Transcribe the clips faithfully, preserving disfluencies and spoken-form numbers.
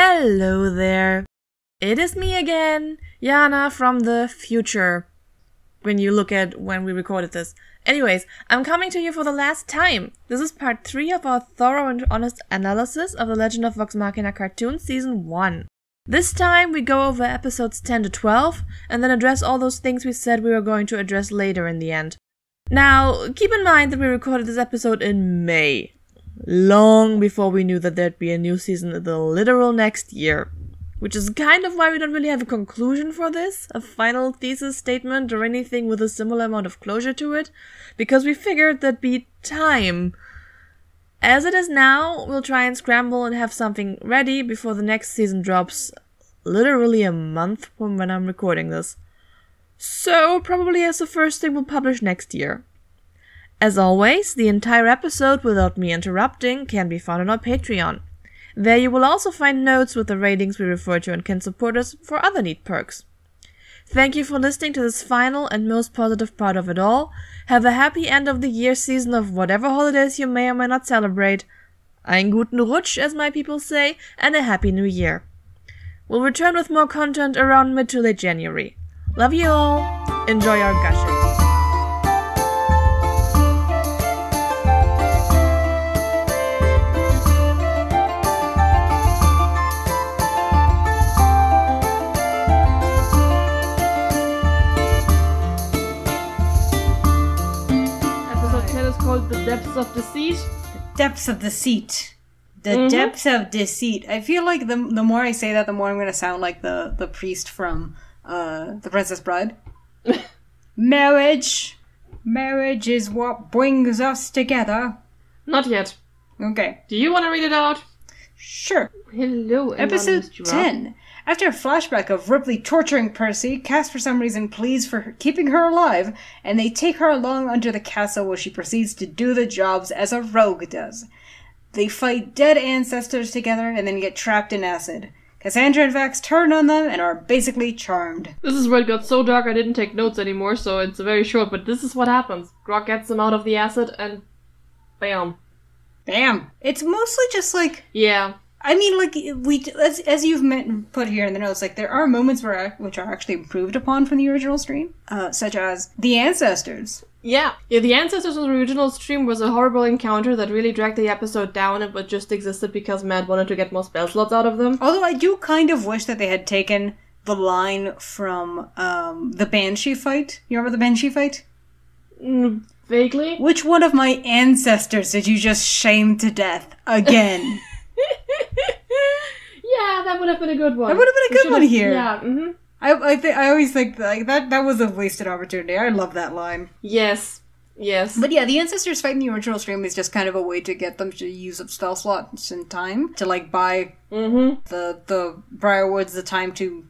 Hello there. It is me again, Jana from the future. When you look at when we recorded this. Anyways, I'm coming to you for the last time. This is part three of our thorough and honest analysis of The Legend of Vox Machina Cartoon Season one. This time we go over episodes ten to twelve and then address all those things we said we were going to address later in the end. Now, keep in mind that we recorded this episode in May. Long before we knew that there'd be a new season in the literal next year. Which is kind of why we don't really have a conclusion for this, a final thesis statement or anything with a similar amount of closure to it, because we figured that'd be time. As it is now, we'll try and scramble and have something ready before the next season drops literally a month from when I'm recording this. So, probably as the first thing we'll publish next year. As always, the entire episode without me interrupting can be found on our Patreon. There you will also find notes with the ratings we refer to and can support us for other neat perks. Thank you for listening to this final and most positive part of it all. Have a happy end of the year season of whatever holidays you may or may not celebrate. Einen guten Rutsch, as my people say, and a happy new year. We'll return with more content around mid to late January. Love you all. Enjoy our gushes. The depths of deceit. The depths of deceit. The mm-hmm. depths of deceit. I feel like the the more I say that, the more I'm going to sound like the, the priest from uh, The Princess Bride. Marriage. Marriage is what brings us together. Not yet. Okay. Do you want to read it out? Sure. Hello, Episode ten. After a flashback of Ripley torturing Percy, Cass for some reason pleads for her, keeping her alive, and they take her along under the castle where she proceeds to do the jobs as a rogue does. They fight dead ancestors together and then get trapped in acid. Cassandra and Vax turn on them and are basically charmed. This is where it got so dark I didn't take notes anymore, so it's very short, but this is what happens. Grog gets them out of the acid and bam. Bam. It's mostly just like... Yeah. I mean, like, we as as you've meant, put here in the notes, like, there are moments where which are actually improved upon from the original stream, uh, such as the ancestors. Yeah. Yeah, the ancestors in the original stream was a horrible encounter that really dragged the episode down, but just existed because Matt wanted to get more spell slots out of them. Although I do kind of wish that they had taken the line from um, the Banshee fight. You remember the Banshee fight? Mm, vaguely. Which one of my ancestors did you just shame to death again? Yeah, that would have been a good one. That would have been a good one here. Yeah, mm-hmm. I I, th- I always think like that that was a wasted opportunity. I love that line. Yes, yes. But yeah, the ancestors fight in the original stream is just kind of a way to get them to use up spell slots in time to like buy mm-hmm. the the Briarwoods the time to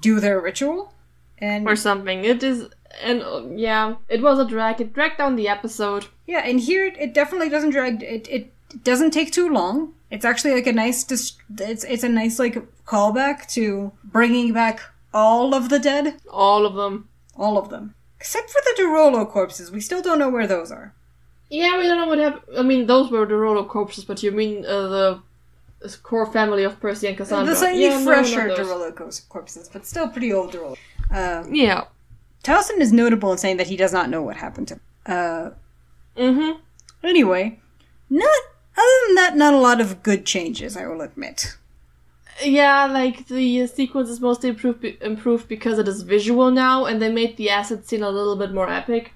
do their ritual and or something. It is. And, uh, yeah, it was a drag. It dragged down the episode. Yeah, and here it, it definitely doesn't drag... It, it it doesn't take too long. It's actually, like, a nice... Dist- it's it's a nice, like, callback to bringing back all of the dead. All of them. All of them. Except for the Durolo corpses. We still don't know where those are. Yeah, we don't know what happened. I mean, those were Durolo corpses, but you mean uh, the... The core family of Percy and Cassandra. The slightly yeah, fresher no, Durolo corpses, but still pretty old Durolo. Uh, yeah. Taliesin is notable in saying that he does not know what happened to him. Uh, mm-hmm. Anyway, not, other than that, not a lot of good changes, I will admit. Yeah, like, the sequence is mostly improved, improved because it is visual now, and they made the acid scene a little bit more epic.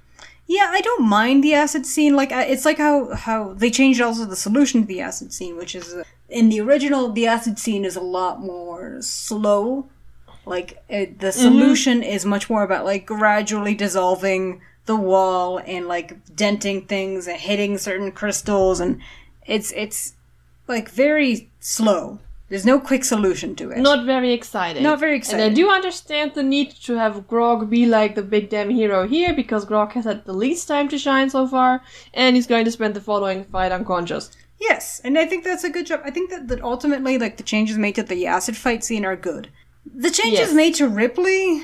Yeah, I don't mind the acid scene. Like, it's like how, how they changed also the solution to the acid scene, which is, uh, in the original, the acid scene is a lot more slow. Like, it, the solution mm-hmm. is much more about, like, gradually dissolving the wall and, like, denting things and hitting certain crystals. And it's, it's like, very slow. There's no quick solution to it. Not very exciting. Not very exciting. And I do understand the need to have Grog be, like, the big damn hero here because Grog has had the least time to shine so far. And he's going to spend the following fight unconscious. Yes, and I think that's a good job. I think that, that ultimately, like, the changes made to the acid fight scene are good. The changes yes. made to Ripley,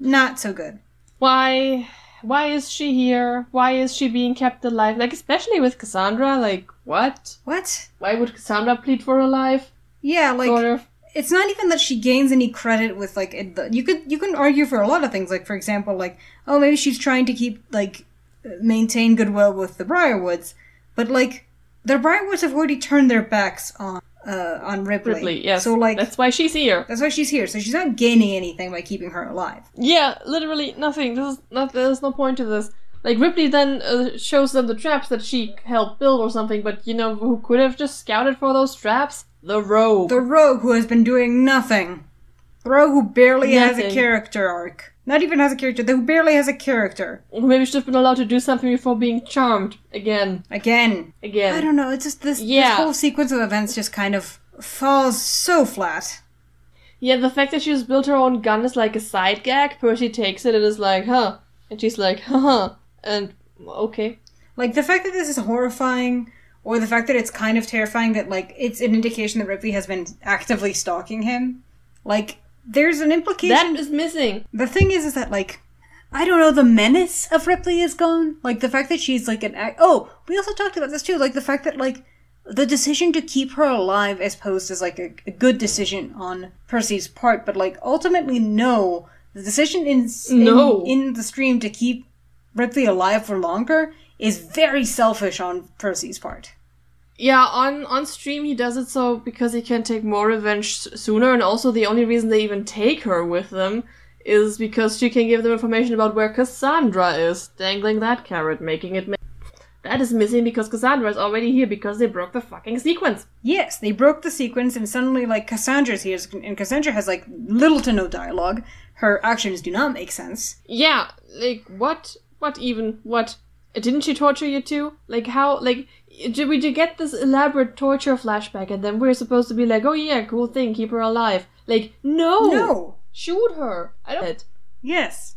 not so good. Why why is she here? Why is she being kept alive? Like, especially with Cassandra, like, what? What? Why would Cassandra plead for her life? Yeah, like, sort of. it's not even that she gains any credit with, like, it, you could you can argue for a lot of things. Like, for example, like, oh, maybe she's trying to keep, like, maintain goodwill with the Briarwoods. But, like, the Briarwoods have already turned their backs on uh, on Ripley. Ripley, yes. So, like, that's why she's here. That's why she's here. So she's not gaining anything by keeping her alive. Yeah, literally nothing. This is not, there's no point to this. Like, Ripley then uh, shows them the traps that she helped build or something, but you know who could have just scouted for those traps? The rogue. The rogue who has been doing nothing. The rogue who barely nothing. has a character arc. Not even has a character, who barely has a character. Maybe she's just been allowed to do something before being charmed. Again. Again. Again. I don't know, it's just this, yeah. this whole sequence of events just kind of falls so flat. Yeah, the fact that she's built her own gun is like a side gag. Percy takes it and is like, huh. And she's like, huh. And, okay. Like, the fact that this is horrifying, or the fact that it's kind of terrifying that, like, it's an indication that Ripley has been actively stalking him. Like, there's an implication... That is missing. The thing is, is that, like, I don't know, the menace of Ripley is gone. Like, the fact that she's, like, an... Act- oh, we also talked about this, too. Like, the fact that, like, the decision to keep her alive is posed as, like, a, a good decision on Percy's part. But, like, ultimately, no. The decision in no. in, in the stream to keep Ripley alive for longer is very selfish on Percy's part. Yeah, on, on stream he does it so because he can take more revenge sooner, and also the only reason they even take her with them is because she can give them information about where Cassandra is, dangling that carrot, making it... Ma- that is missing because Cassandra is already here because they broke the fucking sequence. Yes, they broke the sequence, and suddenly, like, Cassandra's here, and Cassandra has, like, little to no dialogue. Her actions do not make sense. Yeah, like, what... What even? What? Didn't she torture you too? Like, how? Like, did we get this elaborate torture flashback and then we're supposed to be like, oh yeah, cool thing, keep her alive. Like, no! No! Shoot her! I don't... Yes.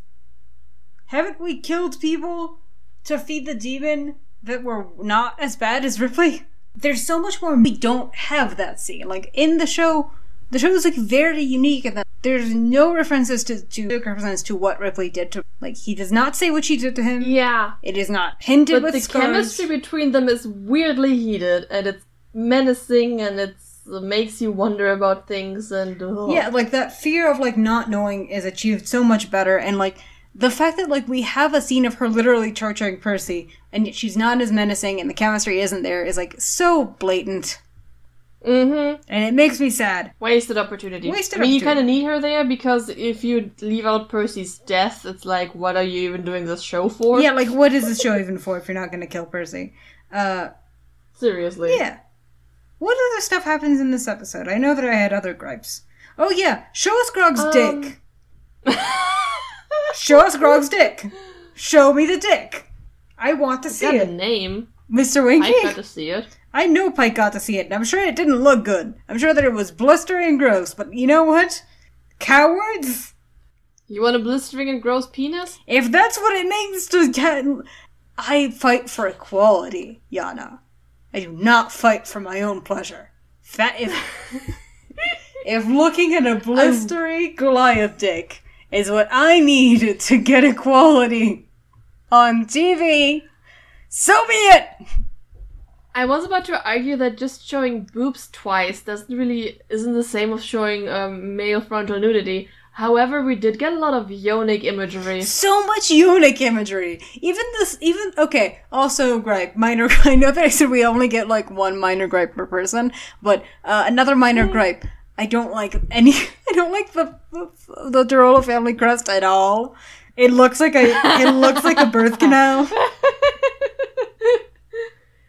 Haven't we killed people to feed the demon that were not as bad as Ripley? There's so much more we don't have that scene. Like, in the show, the show is, like, very unique in that there's no references to to, references to what Ripley did to... Like, he does not say what she did to him. Yeah. It is not hinted but with the scars. Chemistry between them is weirdly heated, and it's menacing, and it's, it makes you wonder about things, and... Oh. Yeah, like, that fear of, like, not knowing is achieved so much better, and, like, the fact that, like, we have a scene of her literally torturing Percy, and yet she's not as menacing, and the chemistry isn't there, is, like, so blatant... Mm-hmm. And it makes me sad. Wasted opportunity. Wasted opportunity. I mean, you kind of need her there, because if you leave out Percy's death, it's like, what are you even doing this show for? Yeah, like, what is this show even for if you're not going to kill Percy? Uh, Seriously. Yeah. What other stuff happens in this episode? I know that I had other gripes. Oh, yeah. Show us Grog's um... dick. Show us Grog's dick. Show me the dick. I want to I see got it. The name. Mister Winky? I got to see it. I know Pike got to see it, and I'm sure it didn't look good. I'm sure that it was blistering and gross, but you know what? Cowards! You want a blistering and gross penis? If that's what it means to get... I fight for equality, Jana. I do not fight for my own pleasure. Fat if... if looking at a blistery I'm... Goliath dick is what I need to get equality on T V, so be it! I was about to argue that just showing boobs twice doesn't really isn't the same as showing um, male frontal nudity. However, we did get a lot of yonic imagery. So much yonic imagery. Even this, even okay. Also, gripe, minor. I know that I said we only get like one minor gripe per person, but uh, another minor mm. gripe. I don't like any. I don't like the the, the Durolo family crest at all. It looks like a. It looks like a birth canal.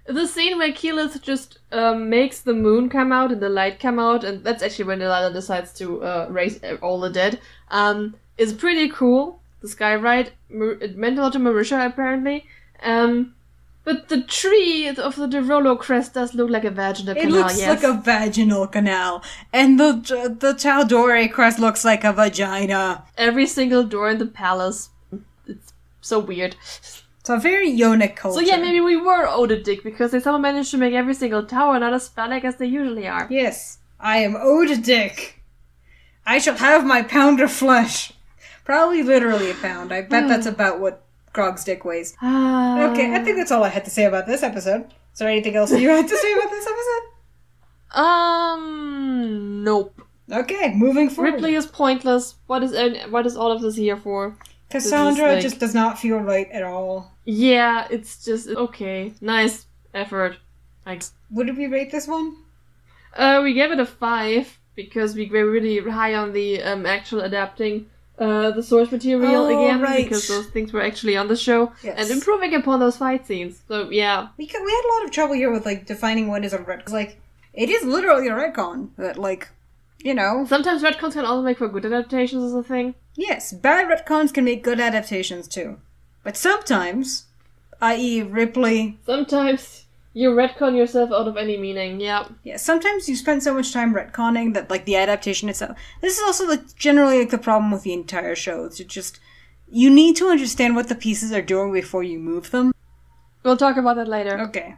The scene where Keyleth just um, makes the moon come out and the light come out, and that's actually when Delilah decides to uh, raise all the dead, um, is pretty cool. The sky ride, Mar- it meant a lot to Marisha, apparently. Um, but the tree of the Durolo crest does look like a vaginal canal, yes. It looks yes. like a vaginal canal. And the the Chaldori crest looks like a vagina. Every single door in the palace. It's so weird. It's a very yonic culture. So yeah, maybe we were owed a dick, because they somehow managed to make every single tower not as phallic as they usually are. Yes, I am owed a dick. I shall have my pound of flesh. Probably literally a pound. I bet that's about what Grog's dick weighs. Uh... Okay, I think that's all I had to say about this episode. Is there anything else you had to say about this episode? Um, nope. Okay, moving forward. Ripley is pointless. What is what is all of this here for? Cassandra like... just does not feel right at all. Yeah, it's just okay. Nice effort. I guess. What did we rate this one? Uh, we gave it a five because we were really high on the um, actual adapting uh, the source material oh, again right. because those things were actually on the show yes. and improving upon those fight scenes. So yeah, we we had a lot of trouble here with like defining what is a retcon. Like it is literally a retcon that like. You know. Sometimes retcons can also make for good adaptations as a thing. Yes, bad retcons can make good adaptations too. But sometimes, that is. Ripley... Sometimes you retcon yourself out of any meaning, yeah. Yeah, sometimes you spend so much time retconning that, like, the adaptation itself... This is also like, generally like the problem with the entire show. It's just... You need to understand what the pieces are doing before you move them. We'll talk about that later. Okay.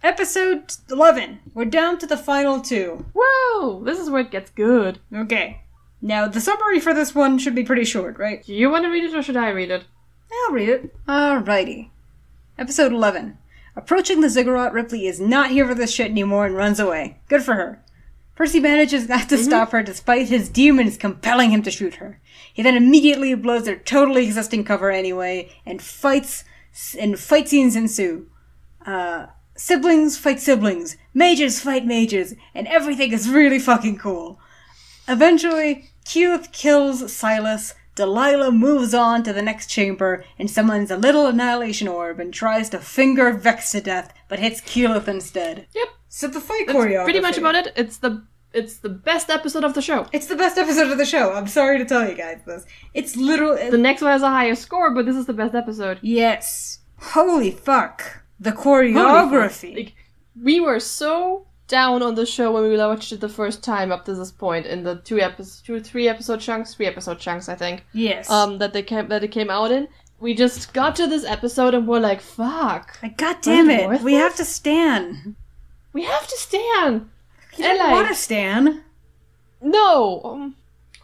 Episode eleven. We're down to the final two. Whoa! This is where it gets good. Okay. Now, the summary for this one should be pretty short, right? Do you want to read it or should I read it? I'll read it. Alrighty. Episode eleven. Approaching the ziggurat, Ripley is not here for this shit anymore and runs away. Good for her. Percy manages not to mm-hmm. stop her despite his demons compelling him to shoot her. He then immediately blows their totally existing cover anyway, and fights, and fight scenes ensue. Uh... Siblings fight siblings, mages fight mages, and everything is really fucking cool. Eventually, Keyleth kills Silas, Delilah moves on to the next chamber and summons a little annihilation orb and tries to finger Vex to death, but hits Keyleth instead. Yep. So the fight That's choreography. Pretty much about it. It's the it's the best episode of the show. It's the best episode of the show. I'm sorry to tell you guys this. It's literally... The next one has a higher score, but this is the best episode. Yes. Holy fuck. The choreography. Like, we were so down on the show when we watched it the first time up to this point in the two episodes, two three episode chunks, three episode chunks, I think. Yes. Um, that they came that it came out in. We just got to this episode and we're like, "Fuck!" Like, God damn it, it we have to stan. We have to stan. You and don't like, want to stan. No. Um,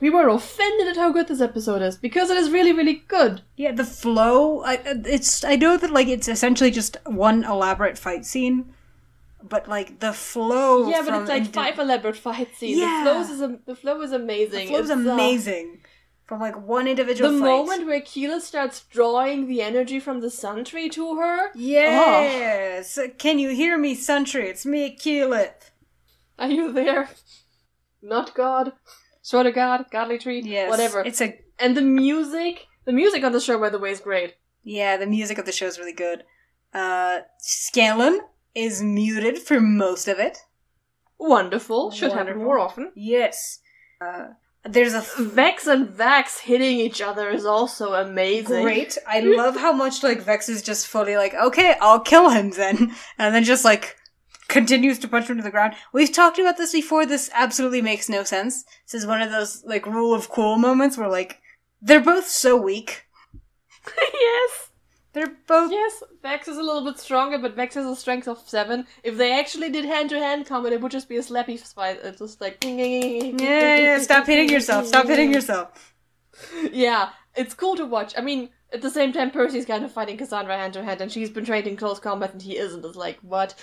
We were offended at how good this episode is, because it is really, really good. Yeah, the flow, I, it's, I know that, like, it's essentially just one elaborate fight scene, but, like, the flow Yeah, but it's, like, five elaborate fight scenes. Yeah. The, flows is a, the flow is amazing. The flow is amazing. Uh, from, like, one individual the fight. The moment where Keyleth starts drawing the energy from the Sun Tree to her. Yes! Oh. Can you hear me, Sun Tree? It's me, Keyleth. Are you there? Not God. Sort of God, Godly Tree, yes, whatever. It's a and the music, the music on the show, by the way, is great. Yeah, the music of the show is really good. Uh, Scanlan is muted for most of it. Wonderful. Should Wonderful. happen more often. Yes. Uh, there's a th Vex and Vax hitting each other is also amazing. Great. I love how much like Vex is just fully like, okay, I'll kill him then, and then just like. Continues to punch him to the ground. We've talked about this before. This absolutely makes no sense. This is one of those, like, rule of cool moments where, like, they're both so weak. Yes. They're both... Yes, Vex is a little bit stronger, but Vex has a strength of seven. If they actually did hand-to-hand combat, it would just be a slappy fight. It's just like... Yeah, yeah, yeah, stop hitting yourself. Stop hitting yourself. Yeah, it's cool to watch. I mean... At the same time, Percy's kind of fighting Cassandra hand-to-hand, and she's been trained in close combat, and he isn't. It's like, what?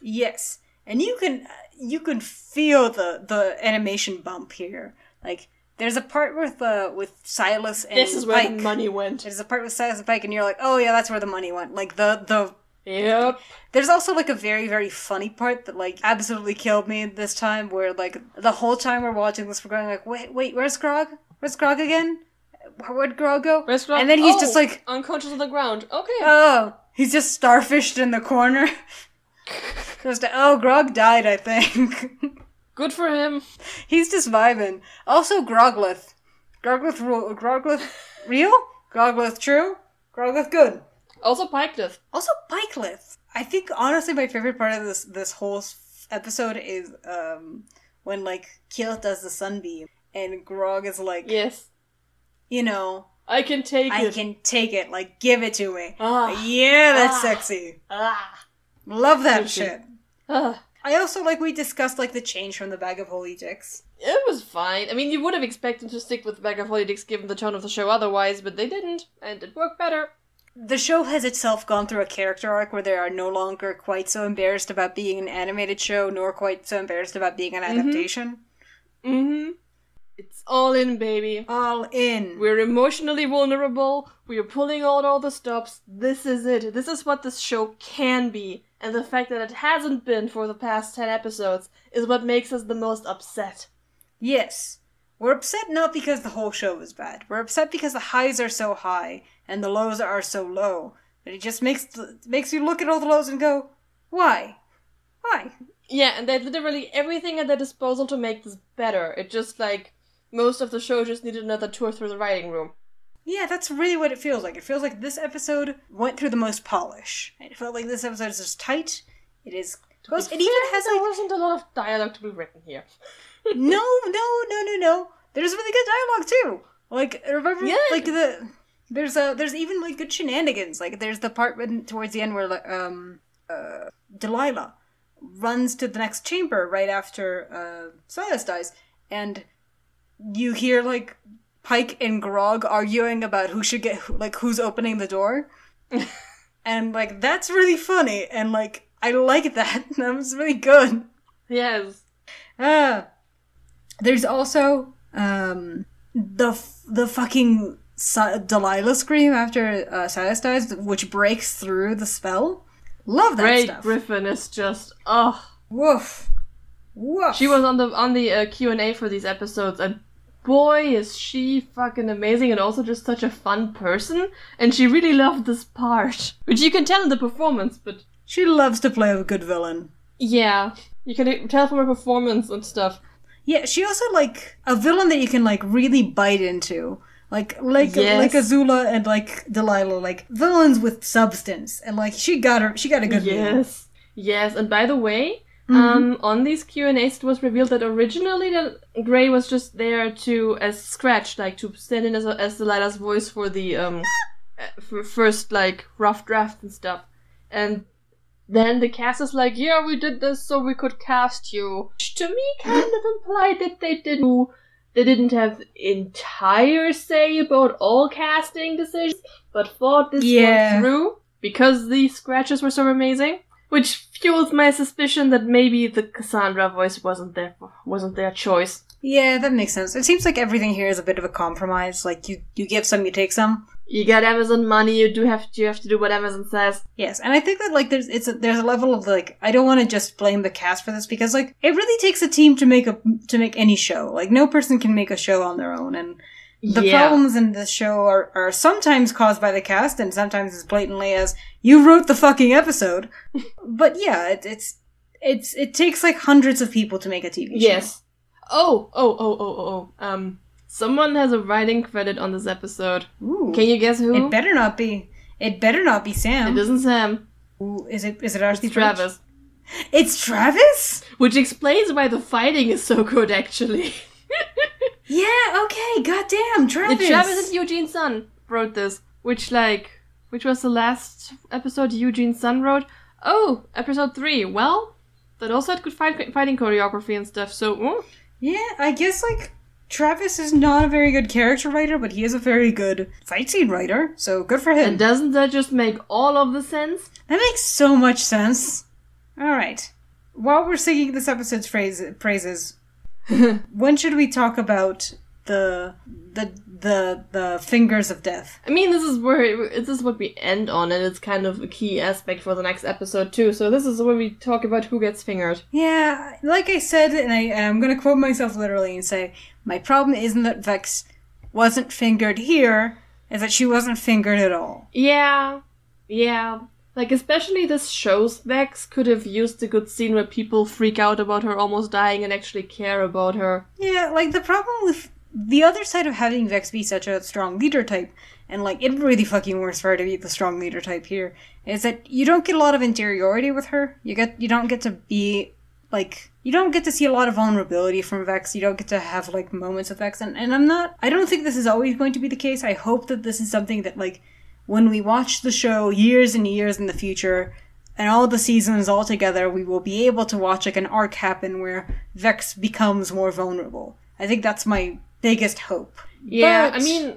Yes. And you can you can feel the, the animation bump here. Like, there's a part with uh, with Silas and Pike. This is where Pike. the money went. There's a part with Silas and Pike, and you're like, oh, yeah, that's where the money went. Like, the... the Yep. There's also, like, a very, very funny part that, like, absolutely killed me this time, where, like, the whole time we're watching this, we're going like, wait, wait, where's Grog? Where's Grog again? Where'd Grog go? Where's Grog? And then he's oh, just like... unconscious on the ground. Okay. Oh. He's just starfished in the corner. Just, oh, Grog died, I think. Good for him. He's just vibing. Also, Grogleth. Grogleth rule. Grogleth real? Grogleth true? Grogleth good. Also, Pikeleth. Also, Pikeleth. I think, honestly, my favorite part of this this whole episode is um when, like, Keyleth does the sunbeam. And Grog is like... Yes. You know, I can take I it. I can take it. Like, give it to me. Ah, yeah, that's ah, sexy. Ah, love that sexy. shit. Ah. I also like we discussed like the change from the Bag of Holy Dicks. It was fine. I mean, you would have expected to stick with the Bag of Holy Dicks given the tone of the show, otherwise, but they didn't, and it worked better. The show has itself gone through a character arc where they are no longer quite so embarrassed about being an animated show, nor quite so embarrassed about being an mm-hmm. adaptation. Mm-hmm. It's all in, baby. All in. We're emotionally vulnerable. We're pulling out all the stops. This is it. This is what this show can be. And the fact that it hasn't been for the past ten episodes is what makes us the most upset. Yes. We're upset not because the whole show is bad. We're upset because the highs are so high and the lows are so low. But it just makes the, makes you look at all the lows and go, why? Why? Yeah, and they had literally everything at their disposal to make this better. It just, like, most of the show just needed another tour through the writing room. Yeah, that's really what it feels like. It feels like this episode went through the most polish. It felt like this episode is just tight. It is close. It even has, like... There wasn't a lot of dialogue to be written here. No, no, no, no, no. There's really good dialogue, too. Like, remember, yeah. like, the... There's a, there's even, like, good shenanigans. Like, there's the part when, towards the end where, um, uh, Delilah runs to the next chamber right after, uh, Silas dies. And you hear, like, Pike and Grog arguing about who should get, like, who's opening the door. And, like, that's really funny. And, like, I like that. That was really good. Yes. Uh, there's also, um, the, the fucking... Si- Delilah scream after uh, Silas dies, which breaks through the spell. Love that Ray stuff. Ray Griffin is just, oh. Woof. Woof. She was on the on the uh, Q and A for these episodes, and boy is she fucking amazing and also just such a fun person. And she really loved this part, which you can tell in the performance, but... She loves to play a good villain. Yeah. You can tell from her performance and stuff. Yeah, she also, like, a villain that you can, like, really bite into. Like, like, yes. like Azula and like Delilah, like villains with substance, and like she got her, she got a good yes. deal. Yes, yes. And by the way, mm-hmm. um, on these Q and A's, it was revealed that originally that Grey was just there to as scratch, like to stand in as as Delilah's voice for the um for first like rough draft and stuff, and then the cast is like, yeah, we did this so we could cast you. Which to me, kind of implied that they didn't. They didn't have entire say about all casting decisions, but thought this yeah. one through because the scratches were so amazing, which fuels my suspicion that maybe the Cassandra voice wasn't their wasn't their choice. Yeah, that makes sense. It seems like everything here is a bit of a compromise. Like you, you give some, you take some. You got Amazon money. You do have to, you have to do what Amazon says. Yes, and I think that like there's it's a, there's a level of like I don't want to just blame the cast for this because like it really takes a team to make a to make any show. Like no person can make a show on their own, and the yeah. problems in this show are are sometimes caused by the cast, and sometimes as blatantly as you wrote the fucking episode. But yeah, it, it's it's it takes like hundreds of people to make a T V show. Yes. Oh, oh, oh, oh, oh, oh. Um, someone has a writing credit on this episode. Ooh. Can you guess who? It better not be. It better not be Sam. It isn't Sam. Ooh, is it? Is it Archie? It's Travis. It's Travis? Which explains why the fighting is so good, actually. Yeah, okay, goddamn, Travis. And Travis and Eugene Sun wrote this, which, like, which was the last episode Eugene Sun wrote. Oh, episode three. Well, that also had good fight, fighting choreography and stuff, so... Mm. Yeah, I guess, like, Travis is not a very good character writer, but he is a very good fight scene writer, so good for him. And doesn't that just make all of the sense? That makes so much sense. All right. While we're singing this episode's phrase, praises, when should we talk about the the the the fingers of death? I mean, this is where this is what we end on, and it's kind of a key aspect for the next episode too. So this is where we talk about who gets fingered. Yeah, like I said, and I, I'm going to quote myself literally and say, my problem isn't that Vex wasn't fingered here, is that she wasn't fingered at all. Yeah, yeah. Like, especially this show's Vex could have used a good scene where people freak out about her almost dying and actually care about her. Yeah, like, the problem with the other side of having Vex be such a strong leader type, and, like, it really fucking works for her to be the strong leader type here, is that you don't get a lot of interiority with her. You get, you don't get to be, like... You don't get to see a lot of vulnerability from Vex. You don't get to have, like, moments of Vex. And, and I'm not... I don't think this is always going to be the case. I hope that this is something that, like... When we watch the show years and years in the future, and all the seasons all together, we will be able to watch like an arc happen where Vex becomes more vulnerable. I think that's my biggest hope. Yeah, but... I mean,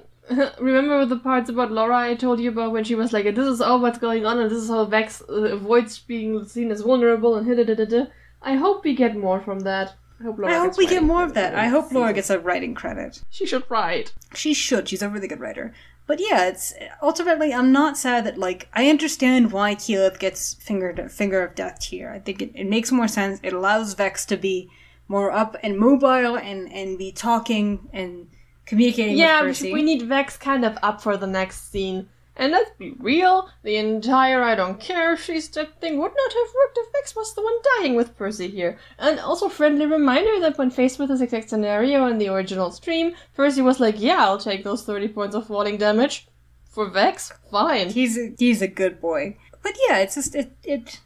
remember the parts about Laura I told you about when she was like, this is all what's going on, and this is how Vex avoids being seen as vulnerable, and da da da da. I hope we get more from that. I hope, Laura I hope we get more of that. I hope Laura gets a writing credit. She should write. She should. She's a really good writer. But yeah, it's ultimately, I'm not sad that, like, I understand why Keyleth gets fingered, finger of death here. I think it, it makes more sense. It allows Vex to be more up and mobile and, and be talking and communicating yeah, with Percy. Yeah, we need Vex kind of up for the next scene. And let's be real, the entire I don't care if she's dead thing would not have worked if Vex was the one dying with Percy here. And also friendly reminder that when faced with this exact scenario in the original stream, Percy was like, yeah, I'll take those thirty points of falling damage. For Vex, fine. He's a, he's a good boy. But yeah, it's just, it, it...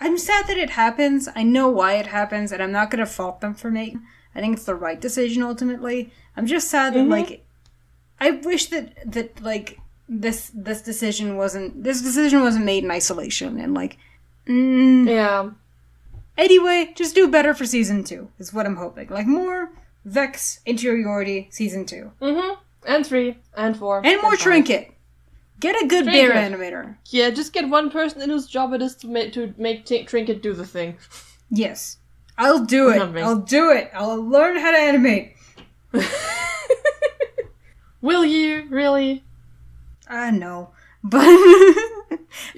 I'm sad that it happens, I know why it happens, and I'm not gonna fault them for making it. I think it's the right decision, ultimately. I'm just sad that, mm-hmm. like, I wish that, that like... This this decision wasn't this decision wasn't made in isolation and like mm. yeah. Anyway, just do better for season two is what I'm hoping. Like more Vex interiority season two. Mm-hmm. And three and four and, and more five. Trinket. Get a good Trinket. Bear animator. Yeah, just get one person in whose job it is to make to make t- Trinket do the thing. Yes, I'll do it. I'll do it. I'll learn how to animate. Will you really? I know, but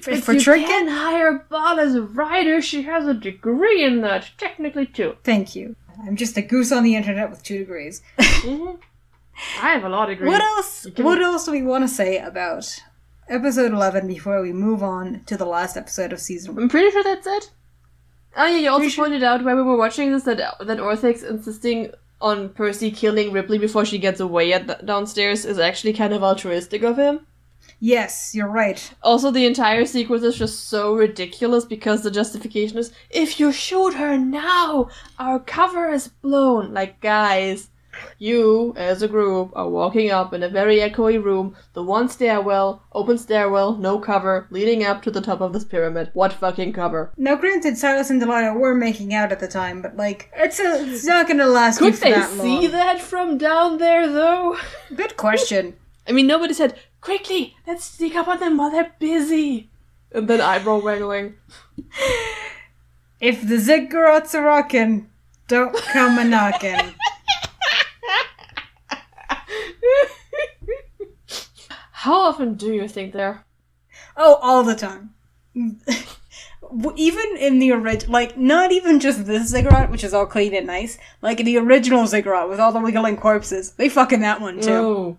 for, if for you Trinket, can hire Bob as a writer. She has a degree in that, technically too. Thank you. I'm just a goose on the internet with two degrees. Mm-hmm. I have a lot of degrees. What else? Can... What else do we want to say about episode eleven before we move on to the last episode of season one? I'm pretty sure that's it. Oh yeah, you also pretty pointed sure. out while we were watching this that that Orthax insisting on Percy killing Ripley before she gets away at the, downstairs is actually kind of altruistic of him. Yes, you're right. Also, the entire sequence is just so ridiculous because the justification is, if you shoot her now, our cover is blown. Like, guys, you, as a group, are walking up in a very echoey room, the one stairwell, open stairwell, no cover, leading up to the top of this pyramid. What fucking cover? Now, granted, Silas and Delilah were making out at the time, but, like, it's, a, it's not gonna last you for that long. Could they see that from down there, though? Good question. I mean, nobody said, quickly, let's sneak up on them while they're busy. And then eyebrow wangling. If the ziggurats are rockin', don't come a knockin'. How often do you think they're? Oh, all the time. Even in the original, like, not even just this ziggurat, which is all clean and nice. Like, in the original ziggurat with all the wiggling corpses. They fucking that one, too. Oh.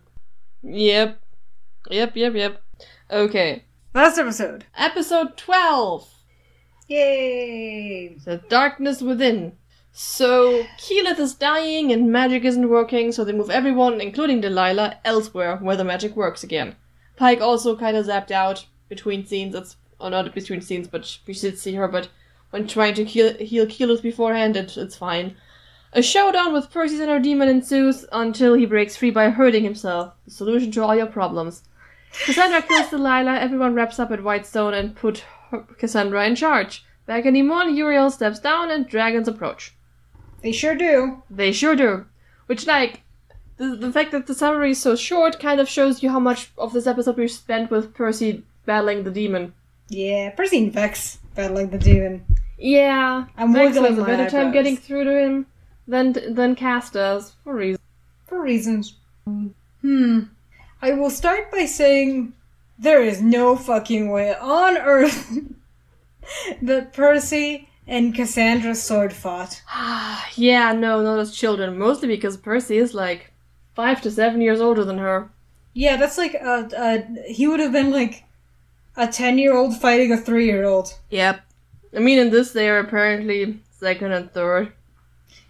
Yep. Yep, yep, yep. Okay. Last episode. Episode twelve. Yay! The Darkness Within. So, Keyleth is dying and magic isn't working, so they move everyone, including Delilah, elsewhere where the magic works again. Pike also kind of zapped out between scenes. It's, oh, not between scenes, but we did see her, but when trying to heal, heal Keyleth beforehand, it, it's fine. A showdown with Percy's inner demon ensues until he breaks free by hurting himself. The solution to all your problems. Cassandra kills Delilah, everyone wraps up at Whitestone and put her, Cassandra in charge. Back in the morning, Uriel steps down and dragons approach. They sure do. They sure do. Which, like, the, the fact that the summary is so short kind of shows you how much of this episode we spent with Percy battling the demon. Yeah, Percy and Vex battling the demon. Yeah, I'm Vex has a better time getting through to him. Than, than Cass does, for reasons. For reasons. Hmm. I will start by saying there is no fucking way on earth that Percy and Cassandra's sword fought. Yeah, no, not as children. Mostly because Percy is like five to seven years older than her. Yeah, that's like, uh, uh, he would have been like a ten-year-old fighting a three-year-old. Yep. I mean, in this they are apparently second and third.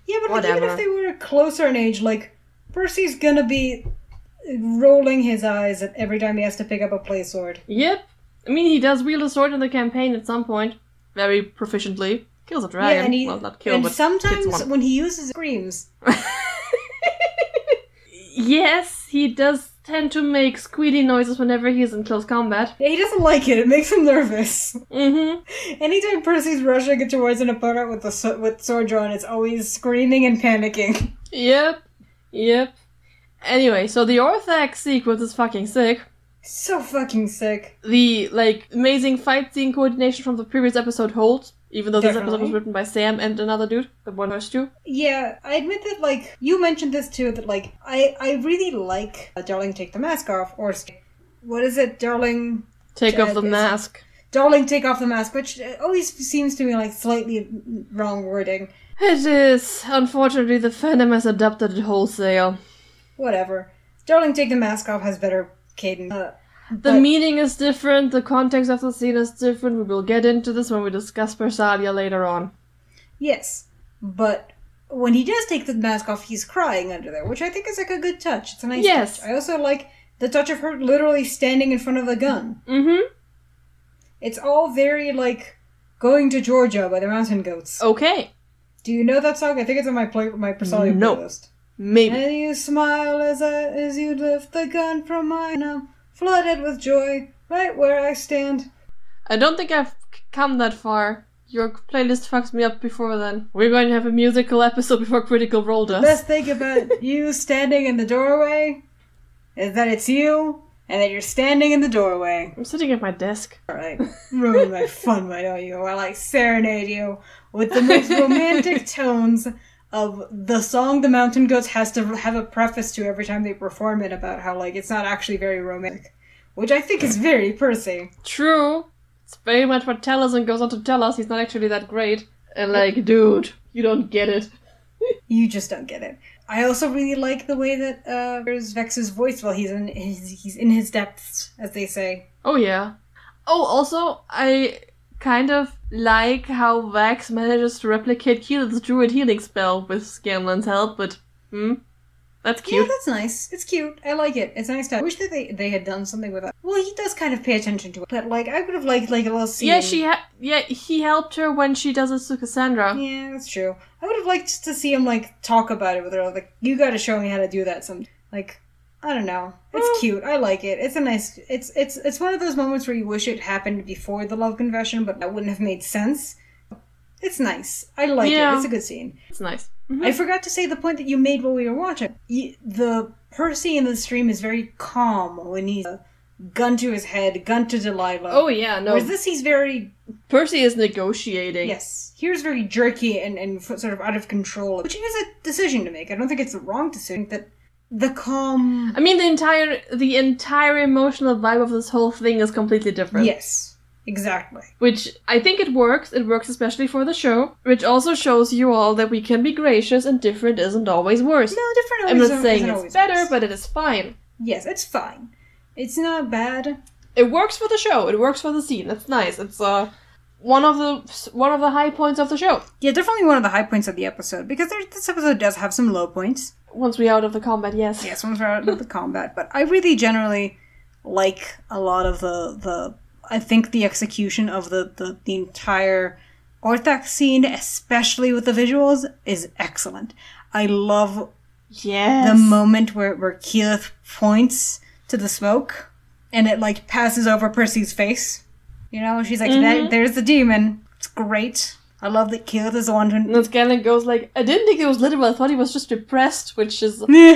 Yeah, but like, even if they were closer in age, like, Percy's gonna be rolling his eyes at every time he has to pick up a play sword. Yep. I mean, he does wield a sword in the campaign at some point, very proficiently. Kills a dragon. Yeah, and he, well, not kill, and but sometimes when he uses screams. Yes, he does tend to make squealy noises whenever he's in close combat. Yeah, he doesn't like it. It makes him nervous. Mm-hmm. Anytime Percy's rushing towards an opponent with the so- with sword drawn, it's always screaming and panicking. Yep. Yep. Anyway, so the Orthax sequence is fucking sick. So fucking sick. The, like, amazing fight scene coordination from the previous episode holds. Even though Definitely. This episode was written by Sam and another dude, the one verse two. Yeah, I admit that, like, you mentioned this too, that, like, I, I really like uh, Darling Take the Mask Off, or, what is it, Darling... Take Off the Mask. Darling Take Off the Mask, which always seems to me like slightly wrong wording. It is. Unfortunately, the fandom has adopted it wholesale. Whatever. Darling Take the Mask Off has better cadence. Uh, The but, meaning is different, the context of the scene is different, we will get into this when we discuss Perc'ahlia later on. Yes, but when he does take the mask off, he's crying under there, which I think is like a good touch. It's a nice yes. touch. I also like the touch of her literally standing in front of the gun. Mm-hmm. It's all very, like, Going to Georgia by the Mountain Goats. Okay. Do you know that song? I think it's on my play my Perc'ahlia no. playlist. Maybe. And you smile as I, as you lift the gun from my arm. Flooded with joy, right where I stand. I don't think I've come that far. Your playlist fucks me up before then. We're going to have a musical episode before Critical Role does. Let's think about you standing in the doorway, and that it's you, and that you're standing in the doorway. I'm sitting at my desk. Alright, ruin my fun, why don't you? While I serenade you with the most romantic tones of the song the Mountain Goats has to have a preface to every time they perform it about how, like, it's not actually very romantic. Which I think is very Percy. True. It's very much what Taliesin goes on to tell us. He's not actually that great. And, like, dude, you don't get it. You just don't get it. I also really like the way that, uh, there's Vex's voice while he's in his, he's in his depths, as they say. Oh, yeah. Oh, also, I... kind of like how Vax manages to replicate Keyleth's druid healing spell with Scanlan's help, but, hmm? That's cute. Yeah, that's nice. It's cute. I like it. It's nice to I wish that they, they had done something with it. Well, he does kind of pay attention to it, but, like, I would have liked, like, a little scene. Yeah, she ha- yeah, he helped her when she does this to Cassandra. Yeah, that's true. I would have liked to see him, like, talk about it with her. Like, you gotta show me how to do that sometime. Like... I don't know. It's well, cute. I like it. It's a nice... It's it's it's one of those moments where you wish it happened before the love confession, but that wouldn't have made sense. It's nice. I like yeah. it. It's a good scene. It's nice. Mm-hmm. I forgot to say the point that you made while we were watching. You, the Percy in the stream is very calm when he's uh, gun to his head, gun to Delilah. Oh, yeah, no. Whereas this, he's very... Percy is negotiating. Yes. He's very jerky and, and sort of out of control, which is a decision to make. I don't think it's the wrong decision that... The calm... I mean, the entire the entire emotional vibe of this whole thing is completely different. Yes, exactly. Which, I think it works. It works especially for the show, which also shows you all that we can be gracious and different isn't always worse. No, different always worse. I'm not saying it's better, but it is fine. Yes, it's fine. It's not bad. It works for the show. It works for the scene. That's nice. It's, uh... One of the one of the high points of the show. Yeah, definitely one of the high points of the episode, because there, this episode does have some low points. Once we're out of the combat, yes. Yes, once we're out of the combat. But I really generally like a lot of the... the I think the execution of the, the, the entire Orthax scene, especially with the visuals, is excellent. I love yes. the moment where, where Keyleth points to the smoke, and it, like, passes over Percy's face. You know, she's like, mm-hmm. that, there's the demon. It's great. I love that Keyleth is the one who... And Scanlan goes like, I didn't think it was literal. I thought he was just depressed, which is... Meh.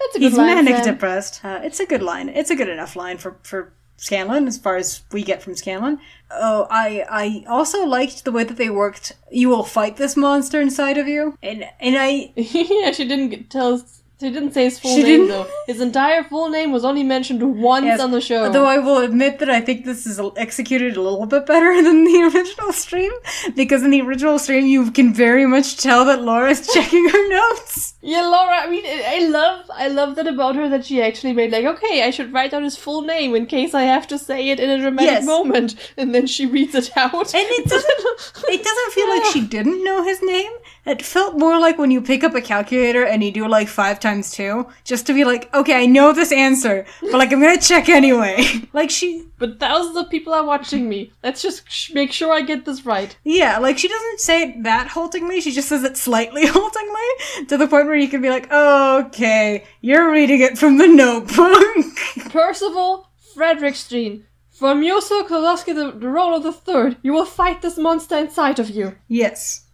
That's a good He's line. He's manic then. depressed. Uh, it's a good line. It's a good enough line for, for Scanlan, as far as we get from Scanlan. Oh, I I also liked the way that they worked, you will fight this monster inside of you. And and I... yeah, she didn't tell us... She didn't say his full she name, didn't... though. His entire full name was only mentioned once yes. on the show. Though I will admit that I think this is executed a little bit better than the original stream, because in the original stream you can very much tell that Laura's checking her notes. Yeah, Laura, I mean, I love I love that about her, that she actually made, like, okay, I should write down his full name in case I have to say it in a dramatic yes. moment. And then she reads it out. And it doesn't, it doesn't feel yeah. like she didn't know his name. It felt more like when you pick up a calculator and you do, like, five times times two, just to be like, okay, I know this answer, but, like, I'm gonna check anyway. Like, she... But thousands of people are watching me. Let's just sh- make sure I get this right. Yeah, like, she doesn't say it that haltingly, she just says it slightly haltingly, to the point where you can be like, oh, okay, you're reading it from the notebook. Percival Frederickstein, from Yoso Koloski, the, the role of the third, you will fight this monster inside of you. Yes.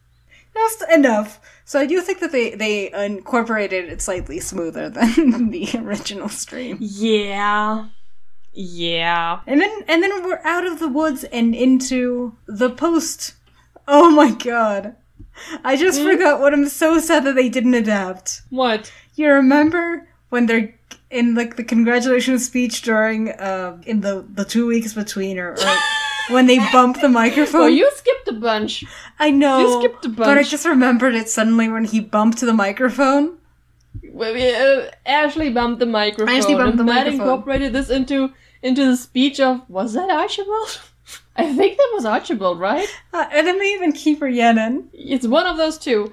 Just enough. So I do think that they, they incorporated it slightly smoother than the original stream. Yeah. Yeah. And then and then we're out of the woods and into the post Oh my god. I just mm. forgot what I'm so sad that they didn't adapt. What? You remember when they're in like the congratulations speech during uh, in the, the two weeks between or, or when they bump the microphone? Well, you skipped a bunch. I know. You skipped a bunch. But I just remembered it suddenly when he bumped the microphone. Uh, Ashley bumped the microphone. Ashley bumped the microphone. And Matt incorporated this into into the speech of, was that Archibald? I think that was Archibald, right? Uh, and it may even keep her Yenin. It's one of those two.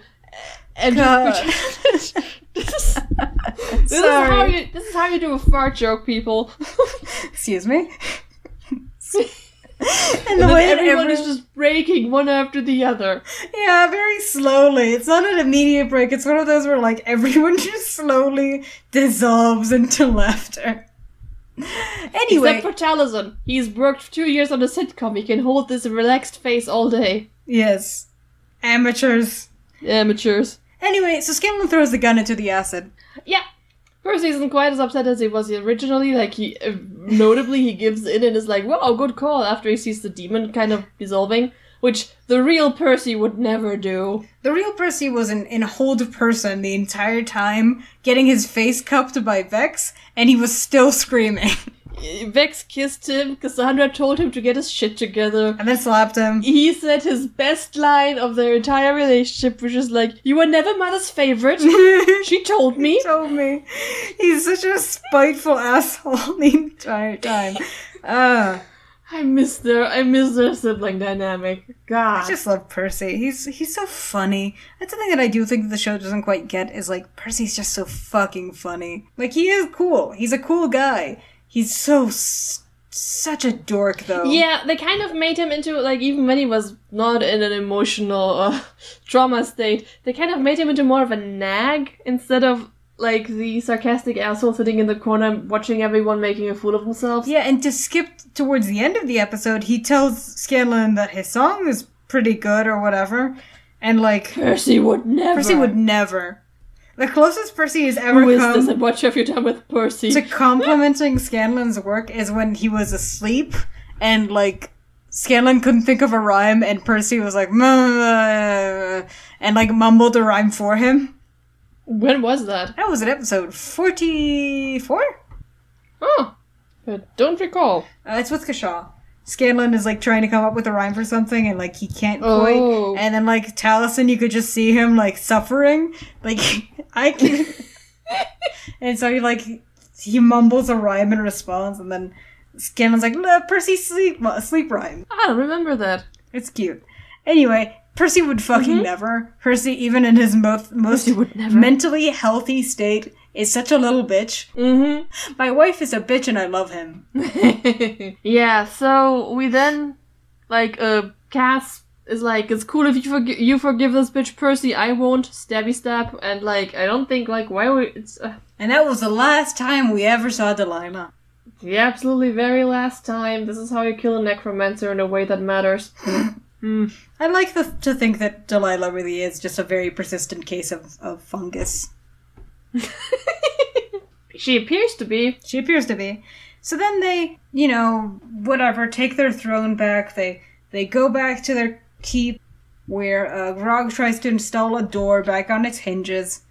And just this, this, is how you, this is how you do a fart joke, people. Excuse me. And the and way everyone every... is just breaking one after the other. Yeah, very slowly. It's not an immediate break. It's one of those where, like, everyone just slowly dissolves into laughter. Anyway. Except for Taliesin. He's worked two years on a sitcom. He can hold this relaxed face all day. Yes. Amateurs. Amateurs. Anyway, so Scanlan throws the gun into the acid. Yeah. Percy isn't quite as upset as he was originally. Like, he, uh, notably, he gives in and is like, wow, good call, after he sees the demon kind of dissolving, which the real Percy would never do. The real Percy was an in hold person the entire time, getting his face cupped by Vex, and he was still screaming. Vex kissed him, Cassandra told him to get his shit together. And then slapped him. He said his best line of their entire relationship, which is like, you were never mother's favorite. She told me. She told me. He's such a spiteful asshole the entire time. Uh, I miss their, I miss their sibling dynamic. God. I just love Percy. He's, he's so funny. That's something that I do think the show doesn't quite get is like, Percy's just so fucking funny. Like, he is cool. He's a cool guy. He's so, s- such a dork, though. Yeah, they kind of made him into, like, even when he was not in an emotional uh, trauma state, they kind of made him into more of a nag instead of, like, the sarcastic asshole sitting in the corner watching everyone making a fool of themselves. Yeah, and to skip towards the end of the episode, he tells Scanlan that his song is pretty good or whatever, and, like... Percy would never. Percy would never. The closest Percy has ever come... Who is come this? And what have you done with Percy? ...to complimenting Scanlan's work is when he was asleep and, like, Scanlan couldn't think of a rhyme and Percy was like... and, like, mumbled a rhyme for him. When was that? That was in episode forty-four? Oh. I don't recall. Uh, it's with Kashaw. Scanlan is, like, trying to come up with a rhyme for something, and, like, he can't quite. Oh. And then, like, Taliesin, you could just see him, like, suffering. Like, I can... And so he, like, he mumbles a rhyme in response, and then Scanlan's like, no, Percy sleep sleep rhyme. I don't remember that. It's cute. Anyway, Percy would fucking mm-hmm. never. Percy, even in his mo- most mentally healthy state... is such a little bitch. Mm-hmm. My wife is a bitch and I love him. Yeah, so we then, like, uh, Cass is like, it's cool if you, forg- you forgive this bitch Percy, I won't, stabby stab, and, like, I don't think, like, why would it's... Uh... And that was the last time we ever saw Delilah. The absolutely very last time. This is how you kill a necromancer in a way that matters. mm. I like the, to think that Delilah really is just a very persistent case of, of fungus. She appears to be. She appears to be. So then they, you know, whatever, take their throne back. They they go back to their keep where uh, Grog tries to install a door back on its hinges.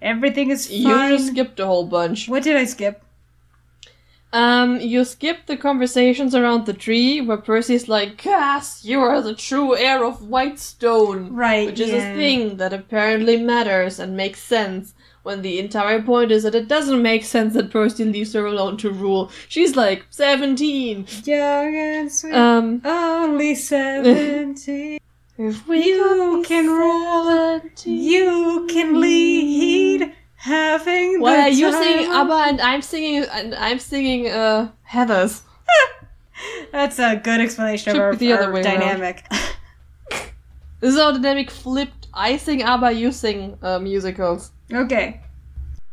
Everything is fine. You just skipped a whole bunch. What did I skip? Um, you skipped the conversations around the tree where Percy's like, Cass, you are the true heir of Whitestone. Right, Which is yeah. a thing that apparently matters and makes sense. When the entire point is that it doesn't make sense that Percy leaves her alone to rule. She's like seventeen. Young and sweet. Um, only seventeen. If we you can rule, you can lead. Having Why the are you time. Singing Abba and I'm singing and I'm singing uh Heathers? That's a good explanation Should of our, the other our way dynamic. This is our dynamic flipped. I sing Abba, you sing uh, musicals. Okay.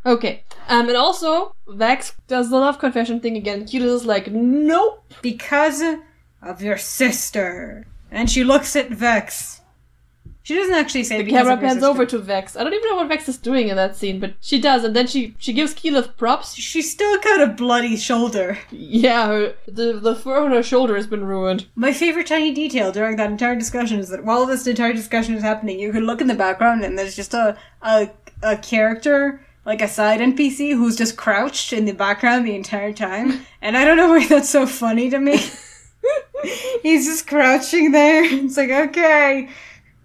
Okay. Um, and also, Vax does the love confession thing again. Keyleth is like, nope. Because of your sister. And she looks at Vax. She doesn't actually say the camera pans sister. over to Vex. I don't even know what Vex is doing in that scene, but she does, and then she she gives Keyleth props. She's still got a bloody shoulder. Yeah, her, the the fur on her shoulder has been ruined. My favorite tiny detail during that entire discussion is that while this entire discussion is happening, you can look in the background and there's just a a a character, like a side N P C, who's just crouched in the background the entire time, and I don't know why that's so funny to me. He's just crouching there. It's like, okay.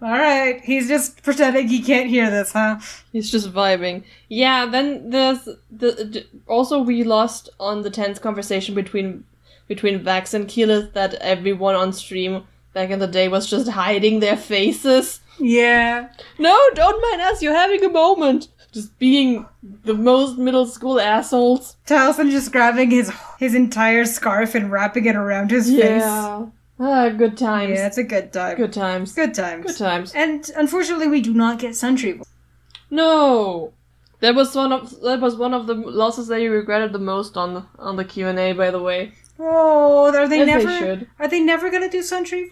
Alright, he's just pretending he can't hear this, huh? He's just vibing. Yeah, then there's... the also, we lost on the tense conversation between between Vax and Keyleth that everyone on stream back in the day was just hiding their faces. Yeah. No, don't mind us, you're having a moment. Just being the most middle school assholes. Taliesin just grabbing his, his entire scarf and wrapping it around his yeah. face. Yeah. Ah, good times. Yeah, it's a good time. Good times. Good times. Good times. And unfortunately, we do not get Sun Tree. No, that was one of that was one of the losses that you regretted the most on the, on the Q and A. By the way. Oh, are they yes, never? They should. Are they never gonna do Sun Tree?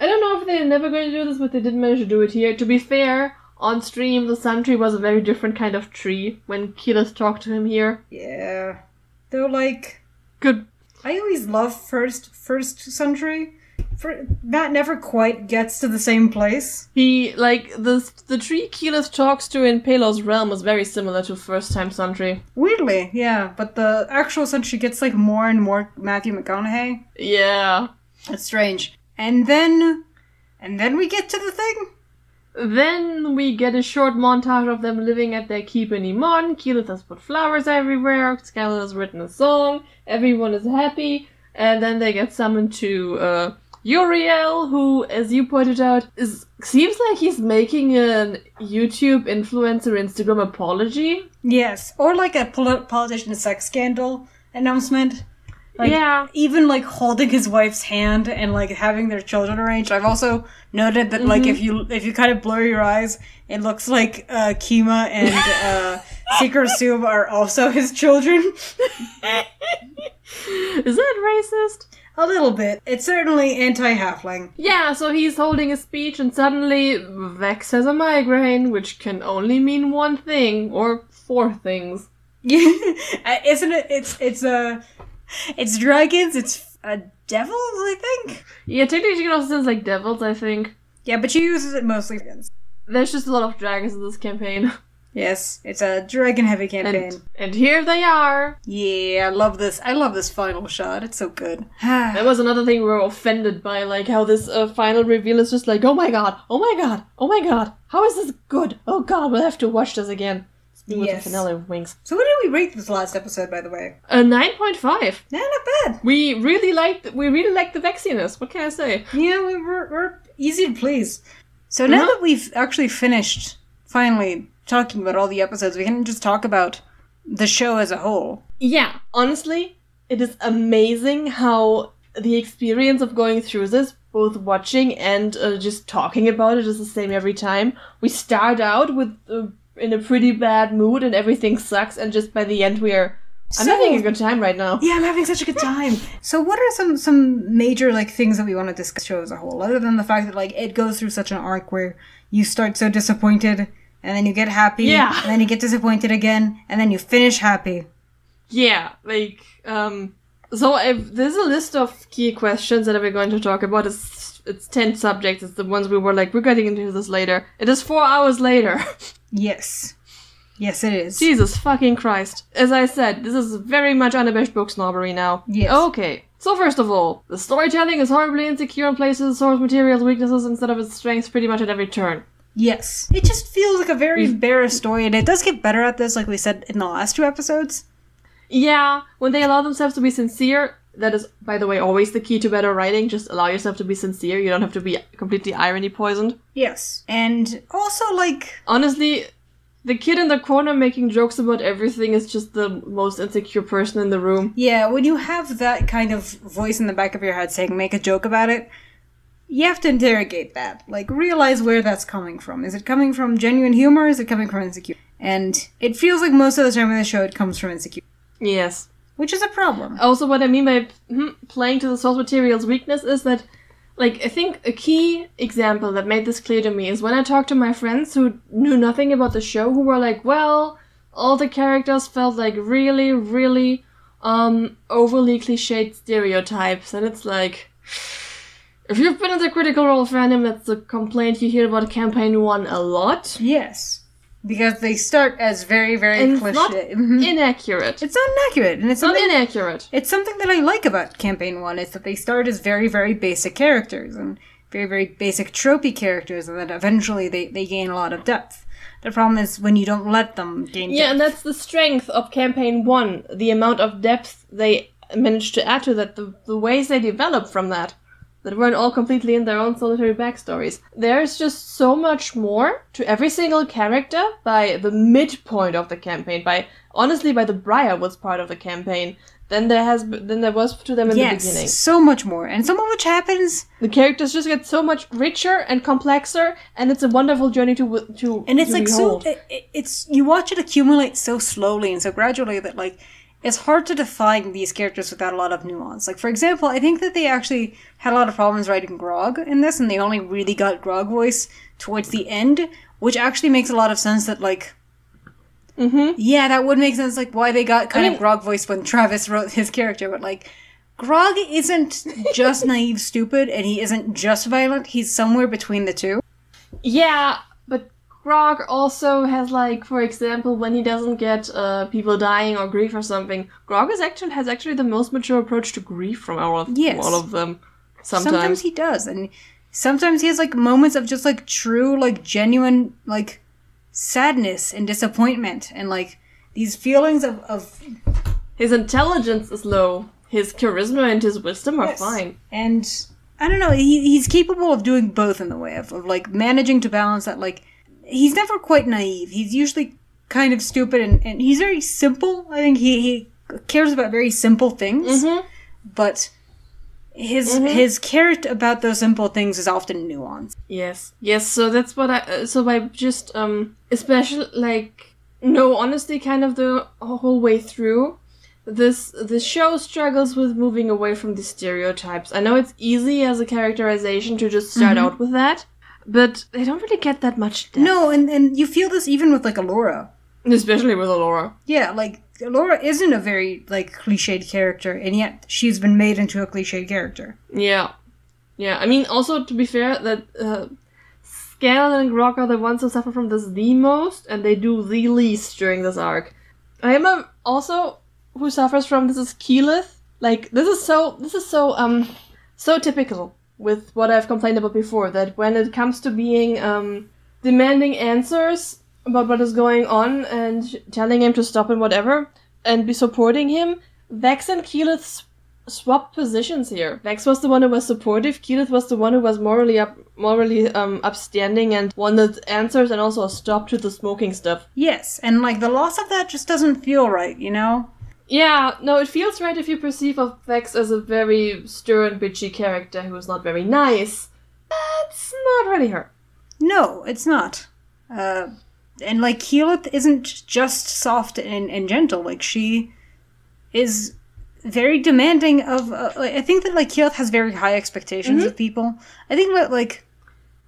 I don't know if they're never going to do this, but they did manage to do it here. To be fair, on stream, the Sun Tree was a very different kind of tree when Keyleth talked to him here. Yeah, they were like good. I always love first first Sun Tree. For, Matt never quite gets to the same place. He, like, the the tree Keyleth talks to in Pelor's Realm is very similar to first time Sun Tree. Weirdly, yeah. But the actual Sun Tree gets, like, more and more Matthew McConaughey. Yeah. That's strange. And then, and then we get to the thing? Then we get a short montage of them living at their keep in Iman. Keyleth has put flowers everywhere. Scanlan has written a song. Everyone is happy, and then they get summoned to uh, Uriel, who, as you pointed out, is seems like he's making an YouTube influencer Instagram apology. Yes, or like a polit politician sex scandal announcement. Like, yeah. Even, like, holding his wife's hand and, like, having their children arranged. I've also noted that, mm-hmm. like, if you if you kind of blur your eyes, it looks like uh, Kima and uh, Seeker Sub are also his children. Is that racist? A little bit. It's certainly anti-halfling. Yeah, so he's holding a speech and suddenly Vex has a migraine, which can only mean one thing, or four things. Isn't it? It's, it's a... It's dragons, it's uh, devils, I think? Yeah, technically you can also sense like devils, I think. Yeah, but she uses it mostly dragons. There's just a lot of dragons in this campaign. Yes, it's a dragon-heavy campaign. And, and here they are! Yeah, I love this. I love this final shot. It's so good. That was another thing we were offended by, like how this uh, final reveal is just like, oh my god, oh my god, oh my god, how is this good? Oh god, we'll have to watch this again. Yes. Wings. So what did we rate this last episode, by the way? A nine point five. Yeah, not bad. We really liked we really liked the vexiness. What can I say? Yeah, we were, we're easy to please. So now uh-huh. that we've actually finished, finally, talking about all the episodes, we can just talk about the show as a whole. Yeah, honestly, it is amazing how the experience of going through this, both watching and uh, just talking about it, is the same every time. We start out with... Uh, in a pretty bad mood and everything sucks, and just by the end we're so, I'm having a good time right now. Yeah, I'm having such a good time. So what are some some major like things that we want to discuss show as a whole, other than the fact that like it goes through such an arc where you start so disappointed and then you get happy, yeah, and then you get disappointed again and then you finish happy. Yeah, like um so if there's a list of key questions that we're going to talk about. Is It's ten subjects. It's the ones we were like, we're getting into this later. It is four hours later. Yes. Yes, it is. Jesus fucking Christ. As I said, this is very much unabashed book snobbery now. Yes. Okay. So first of all, the storytelling is horribly insecure and places source material's weaknesses instead of its strengths pretty much at every turn. Yes. It just feels like a very We've bare story, and it does get better at this, like we said in the last two episodes. Yeah. When they allow themselves to be sincere... That is, by the way, always the key to better writing. Just allow yourself to be sincere. You don't have to be completely irony poisoned. Yes. And also, like... Honestly, the kid in the corner making jokes about everything is just the most insecure person in the room. Yeah, when you have that kind of voice in the back of your head saying, make a joke about it, you have to interrogate that. Like, realize where that's coming from. Is it coming from genuine humor? Is it coming from insecurity? And it feels like most of the time in the show it comes from insecurity. Yes. Which is a problem. Also, what I mean by playing to the source material's weakness is that Like, I think a key example that made this clear to me is when I talked to my friends who knew nothing about the show, who were like, well, all the characters felt like really, really um, overly cliched stereotypes. And it's like, if you've been in the Critical Role fandom, that's a complaint you hear about Campaign one a lot. Yes. Because they start as very, very and cliche. It's not mm-hmm. inaccurate. It's not inaccurate. And it's not inaccurate. It's something that I like about Campaign one is that they start as very, very basic characters and very, very basic tropey characters, and then eventually they, they gain a lot of depth. The problem is when you don't let them gain depth. Yeah, and that's the strength of Campaign one, the amount of depth they managed to add to that, the, the ways they develop from that. That weren't all completely in their own solitary backstories. There's just so much more to every single character by the midpoint of the campaign, by, honestly, by the Briarwoods part of the campaign, than there has, than there was to them in yes, the beginning. Yes, so much more. And some of which happens... The characters just get so much richer and complexer, and it's a wonderful journey to to And it's to like behold. so... It, it's You watch it accumulate so slowly and so gradually that, like, it's hard to define these characters without a lot of nuance. Like, for example, I think that they actually had a lot of problems writing Grog in this, and they only really got Grog voice towards the end, which actually makes a lot of sense that, like... Mm-hmm. Yeah, that would make sense, like, why they got kind I mean, of Grog voice when Travis wrote his character, but, like, Grog isn't just naive stupid, and he isn't just violent. He's somewhere between the two. Yeah, but... Grog also has, like, for example, when he doesn't get uh, people dying or grief or something, Grog is actually, has actually the most mature approach to grief from all of, yes. from all of them. Sometimes. Sometimes he does, and sometimes he has, like, moments of just, like, true, like, genuine, like, sadness and disappointment, and, like, these feelings of... of... His intelligence is low. His charisma and his wisdom yes. are fine. And, I don't know, he, he's capable of doing both in the way of, of, like, managing to balance that, like... He's never quite naive. He's usually kind of stupid, and, and he's very simple. I think he, he cares about very simple things, mm-hmm. but his mm-hmm. his care about those simple things is often nuanced. Yes, yes. So that's what I. Uh, so by just um, especially like no honesty, kind of the whole way through. This the show struggles with moving away from the stereotypes. I know it's easy as a characterization to just start mm-hmm. out with that. But they don't really get that much depth. No, and, and you feel this even with, like, Allura. Especially with Allura. Yeah, like, Allura isn't a very, like, cliched character, and yet she's been made into a cliched character. Yeah. Yeah, I mean, also, to be fair, that uh, Scanlan and Grog are the ones who suffer from this the most, and they do the least during this arc. I am a, also who suffers from this is Keyleth. Like, this is so, this is so, um, so typical. With what I've complained about before, that when it comes to being um, demanding answers about what is going on and telling him to stop and whatever, and be supporting him, Vex and Keyleth swapped positions here. Vex was the one who was supportive, Keyleth was the one who was morally up, morally um, upstanding and wanted answers and also a stop to the smoking stuff. Yes, and like the loss of that just doesn't feel right, you know? Yeah, no, it feels right if you perceive of Vex as a very stern, bitchy character who is not very nice. That's not really her. No, it's not. Uh, and, like, Keyleth isn't just soft and, and gentle. Like, she is very demanding of... Uh, I think that, like, Keyleth has very high expectations mm-hmm. of people. I think that, like...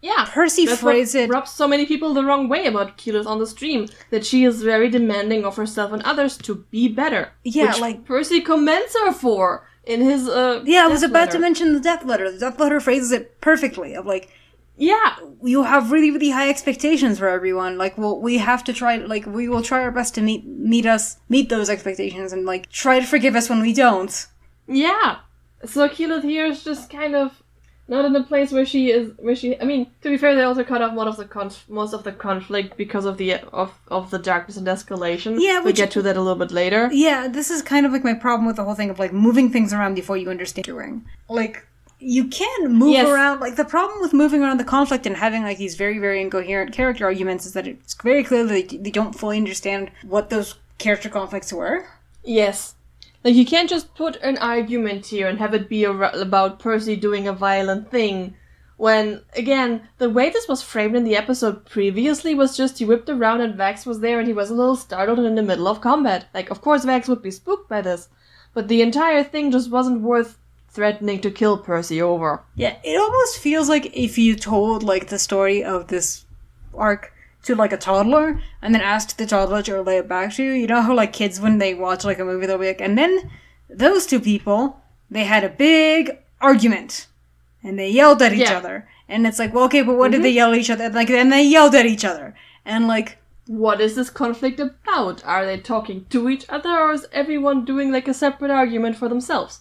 Yeah, Percy phrased it. Rubs so many people the wrong way about Keyleth on the stream, that she is very demanding of herself and others to be better. Yeah, which like Percy commends her for in his. Uh, yeah, I was about letter. to mention the death letter. The death letter phrases it perfectly. Of like, yeah, you have really, really high expectations for everyone. Like, well, we have to try. Like, we will try our best to meet meet us meet those expectations, and like try to forgive us when we don't. Yeah. So Keyleth here is just kind of. Not in a place where she is, where she. I mean, to be fair, they also cut off most of the conf, most of the conflict because of the of, of the darkness and escalation. Yeah, we get to that a little bit later. Yeah, this is kind of like my problem with the whole thing of like moving things around before you understand what you're doing. Like you can move yes. around. Like the problem with moving around the conflict and having like these very very incoherent character arguments is that it's very clear that they, they don't fully understand what those character conflicts were. Yes. Like, you can't just put an argument here and have it be a, about Percy doing a violent thing. When, again, the way this was framed in the episode previously was just he whipped around and Vax was there and he was a little startled and in the middle of combat. Like, of course Vax would be spooked by this. But the entire thing just wasn't worth threatening to kill Percy over. Yeah, it almost feels like if you told, like, the story of this arc to, like, a toddler, and then asked the toddler to relay it back to you. You know how, like, kids, when they watch, like, a movie, they'll be like, and then those two people, they had a big argument, and they yelled at each yeah. other. And it's like, well, okay, but what mm-hmm. did they yell at each other? And, like, then they yelled at each other. And, like, what is this conflict about? Are they talking to each other, or is everyone doing, like, a separate argument for themselves?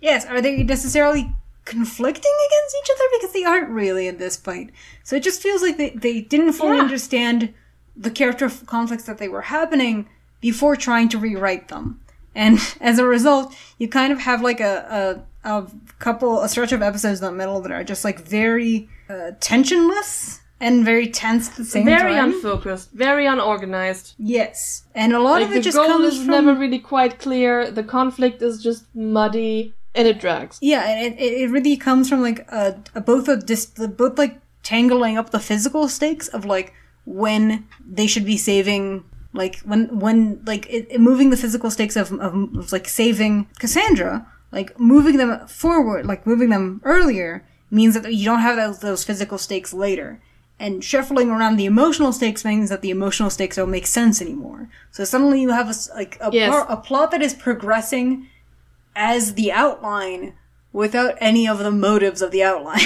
Yes, are they necessarily conflicting against each other? Because they aren't really at this point. So it just feels like they, they didn't fully yeah. understand the character conflicts that they were happening before trying to rewrite them. And as a result, you kind of have, like, a, a, a couple, a stretch of episodes in the middle that are just, like, very uh, tensionless. And very tense at the same very time. Very unfocused. Very unorganized. Yes. And a lot like of it just comes from... the goal is never really quite clear. The conflict is just muddy. And it drags. Yeah, and it, it really comes from, like, a, a both a dis, both like tangling up the physical stakes of, like, when they should be saving... Like, when, when like, it, it moving the physical stakes of, of, of, like, saving Cassandra. Like, moving them forward, like, moving them earlier means that you don't have those, those physical stakes later. And shuffling around the emotional stakes means that the emotional stakes don't make sense anymore. So suddenly you have a, like a, yes. pl- a plot that is progressing as the outline without any of the motives of the outline.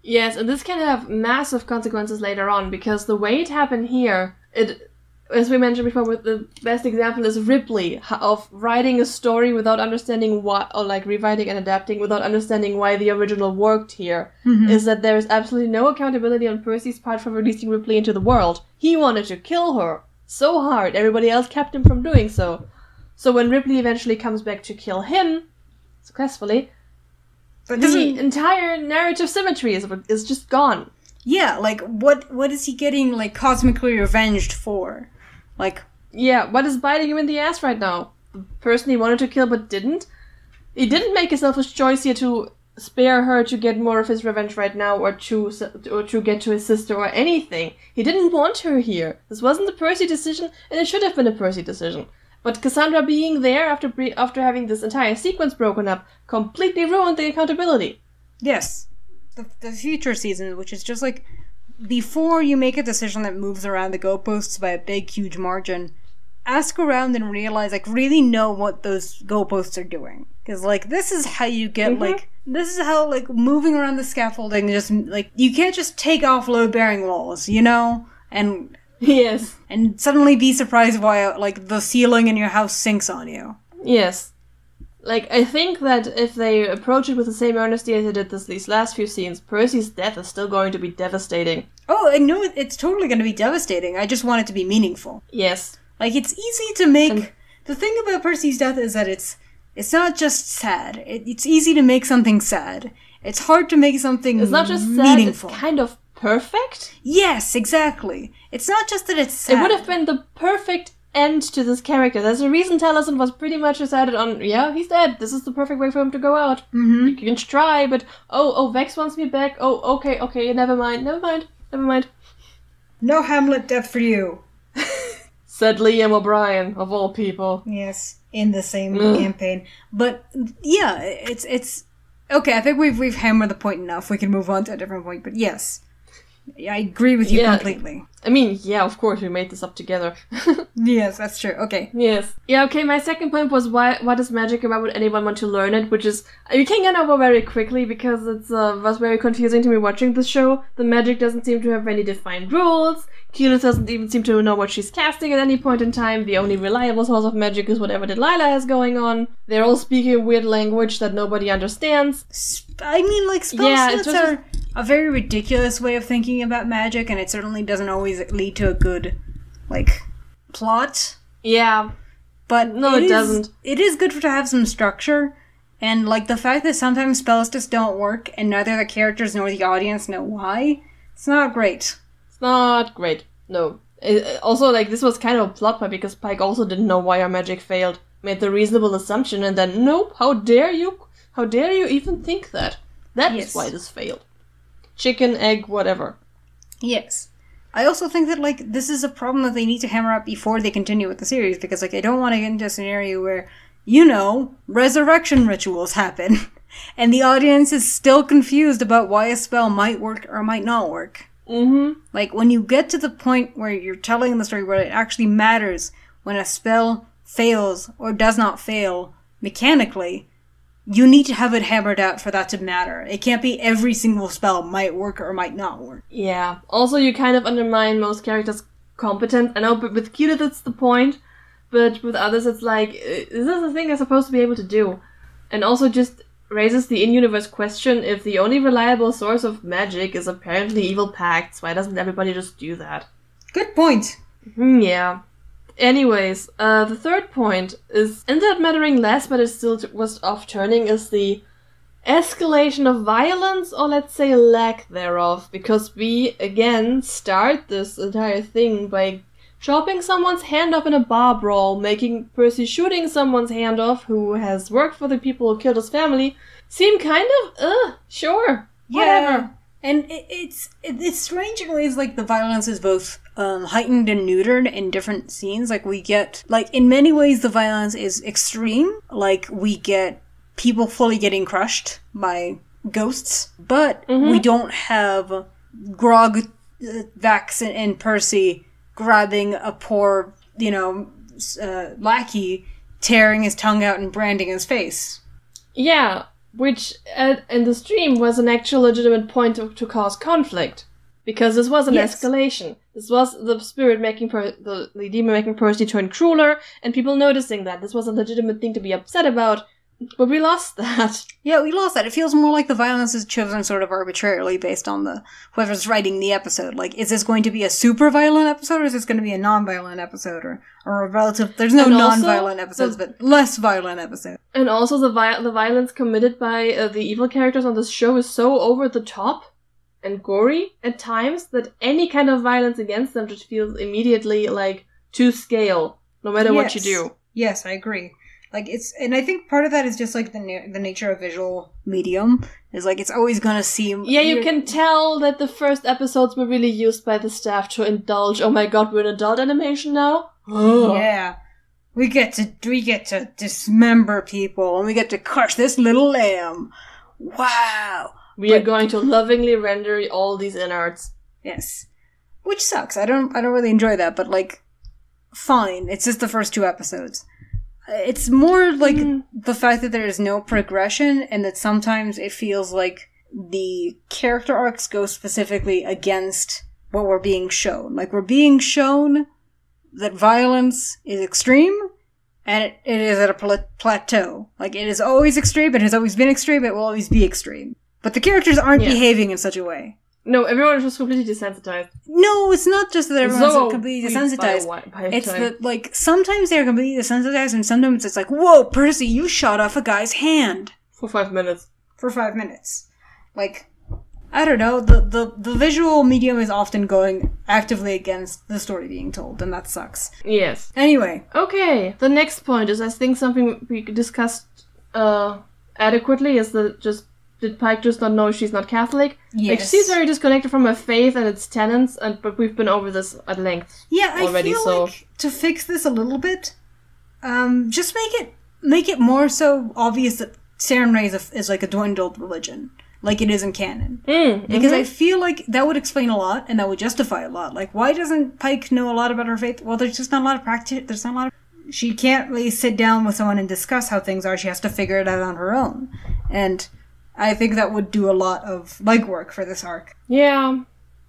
Yes, and this can have massive consequences later on, because the way it happened here, it, as we mentioned before, the best example is Ripley, of writing a story without understanding why, or like rewriting and adapting without understanding why the original worked here, mm-hmm. is that there is absolutely no accountability on Percy's part for releasing Ripley into the world. He wanted to kill her so hard, everybody else kept him from doing so. So when Ripley eventually comes back to kill him, successfully, but the he... entire narrative symmetry is is just gone. Yeah, like, what what is he getting, like, cosmically revenged for? Like, yeah, what is biting him in the ass right now? The person he wanted to kill but didn't? He didn't make a selfish choice here to spare her to get more of his revenge right now, or to or to get to his sister or anything. He didn't want her here. This wasn't a Percy decision, and it should have been a Percy decision. But Cassandra being there after after having this entire sequence broken up completely ruined the accountability. Yes. The, the future season, which is just like... Before you make a decision that moves around the goalposts by a big, huge margin, ask around and realize, like, really know what those goalposts are doing. Because, like, this is how you get, mm-hmm. like, this is how, like, moving around the scaffolding, just, like, you can't just take off load-bearing walls, you know? And yes. And suddenly be surprised why, like, the ceiling in your house sinks on you. Yes. Like, I think that if they approach it with the same earnestness as they did this, these last few scenes, Percy's death is still going to be devastating. Oh, I know it's totally going to be devastating. I just want it to be meaningful. Yes. Like, it's easy to make... And the thing about Percy's death is that it's it's not just sad. It, it's easy to make something sad. It's hard to make something meaningful. It's not just meaningful. sad, it's kind of perfect? Yes, exactly. It's not just that it's sad. It would have been the perfect end to this character. There's a reason Taliesin was pretty much decided on, yeah, he's dead. This is the perfect way for him to go out. Mm-hmm. You can try, but oh, oh, Vex wants me back. Oh, okay, okay, never mind, never mind, never mind. No Hamlet death for you. Said Liam O'Brien, of all people. Yes, in the same mm. campaign. But, yeah, it's, it's, okay, I think we've, we've hammered the point enough. We can move on to a different point, but yes. I agree with you yeah. completely. I mean, yeah, of course, we made this up together. Yes, that's true. Okay. Yes. Yeah, okay, my second point was, why? What is magic and why would anyone want to learn it? Which is, you can get over very quickly, because it uh, was very confusing to me watching the show. The magic doesn't seem to have any defined rules. Keyleth doesn't even seem to know what she's casting at any point in time. The only reliable source of magic is whatever Delilah has going on. They're all speaking a weird language that nobody understands. Sp- I mean, like, spell yeah, slots are... Just- a very ridiculous way of thinking about magic, and it certainly doesn't always lead to a good, like, plot. Yeah. But no, it, it doesn't. Is, it is good for, to have some structure, and, like, the fact that sometimes spells just don't work, and neither the characters nor the audience know why, it's not great. It's not great, no. It, also, like, this was kind of a plot point, because Pike also didn't know why our magic failed, made the reasonable assumption, and then, nope, how dare you, how dare you even think that? That yes. is why this failed. Chicken, egg, whatever. Yes. I also think that, like, this is a problem that they need to hammer out before they continue with the series, because, like, I don't want to get into a scenario where, you know, resurrection rituals happen. And the audience is still confused about why a spell might work or might not work. Mm-hmm. Like, when you get to the point where you're telling the story where it actually matters when a spell fails or does not fail mechanically, you need to have it hammered out for that to matter. It can't be every single spell might work or might not work. Yeah. Also, you kind of undermine most characters' competence. I know, but with Keyleth it's the point, but with others it's like, is this a thing they're supposed to be able to do? And also just raises the in-universe question, if the only reliable source of magic is apparently evil pacts, why doesn't everybody just do that? Good point. Mm-hmm, yeah. Anyways, uh, the third point is, ended up mattering less, but it still t- was off-turning, is the escalation of violence, or let's say lack thereof, because we, again, start this entire thing by chopping someone's hand off in a bar brawl, making Percy shooting someone's hand off who has worked for the people who killed his family seem kind of, uh, sure, yeah. Whatever. And it, it's, it, it's strange in ways, like, the violence is both um, heightened and neutered in different scenes. Like, we get, like, in many ways the violence is extreme. Like, we get people fully getting crushed by ghosts, but mm-hmm. we don't have Grog, uh, Vax, and, and Percy grabbing a poor, you know, uh, lackey, tearing his tongue out and branding his face. Yeah, which uh, in the stream was an actual legitimate point to, to cause conflict. Because this was an yes. escalation. This was the spirit making, per- the, the demon making Percy turn crueler, and people noticing that. This was a legitimate thing to be upset about, but we lost that. Yeah, we lost that. It feels more like the violence is chosen sort of arbitrarily based on the whoever's writing the episode. Like, is this going to be a super violent episode, or is this going to be a non-violent episode, or, or a relative... There's no also, non-violent episodes, the, but less violent episodes. And also the, vi- the violence committed by uh, the evil characters on this show is so over the top and gory at times that any kind of violence against them just feels immediately, like, to scale, no matter yes. what you do. Yes, I agree. Like, it's, and I think part of that is just, like, the na- the nature of visual medium. Is like, it's always gonna seem... Yeah, you can tell that the first episodes were really used by the staff to indulge, oh my god, we're in adult animation now? Oh. Yeah. We get to, we get to dismember people, and we get to crush this little lamb. Wow. We but, are going to lovingly render all these innards. Yes. Which sucks. I don't, I don't really enjoy that, but, like, fine. It's just the first two episodes. It's more like mm. the fact that there is no progression and that sometimes it feels like the character arcs go specifically against what we're being shown. Like, we're being shown that violence is extreme and it, it is at a pl- plateau. Like, it is always extreme, it has always been extreme, it will always be extreme. But the characters aren't yeah. behaving in such a way. No, everyone is just completely desensitized. No, it's not just that everyone's so completely desensitized. By one, by it's time. that, like, sometimes they're completely desensitized, and sometimes it's like, whoa, Percy, you shot off a guy's hand. For five minutes. For five minutes. Like, I don't know, the, the, the visual medium is often going actively against the story being told, and that sucks. Yes. Anyway. Okay, the next point is, I think something we discussed uh, adequately is the just... Did Pike just not know she's not Catholic? Yes. Like, she's very disconnected from her faith and its tenets, and but we've been over this at length yeah, already, I feel so... like, to fix this a little bit, um, just make it make it more so obvious that Sam Ray is, is, like, a dwindled religion. Like, it isn't canon. Mm, because mm-hmm. I feel like that would explain a lot, and that would justify a lot. Like, why doesn't Pike know a lot about her faith? Well, there's just not a lot of practice. There's not a lot of... She can't really sit down with someone and discuss how things are. She has to figure it out on her own. And... I think that would do a lot of legwork for this arc. Yeah.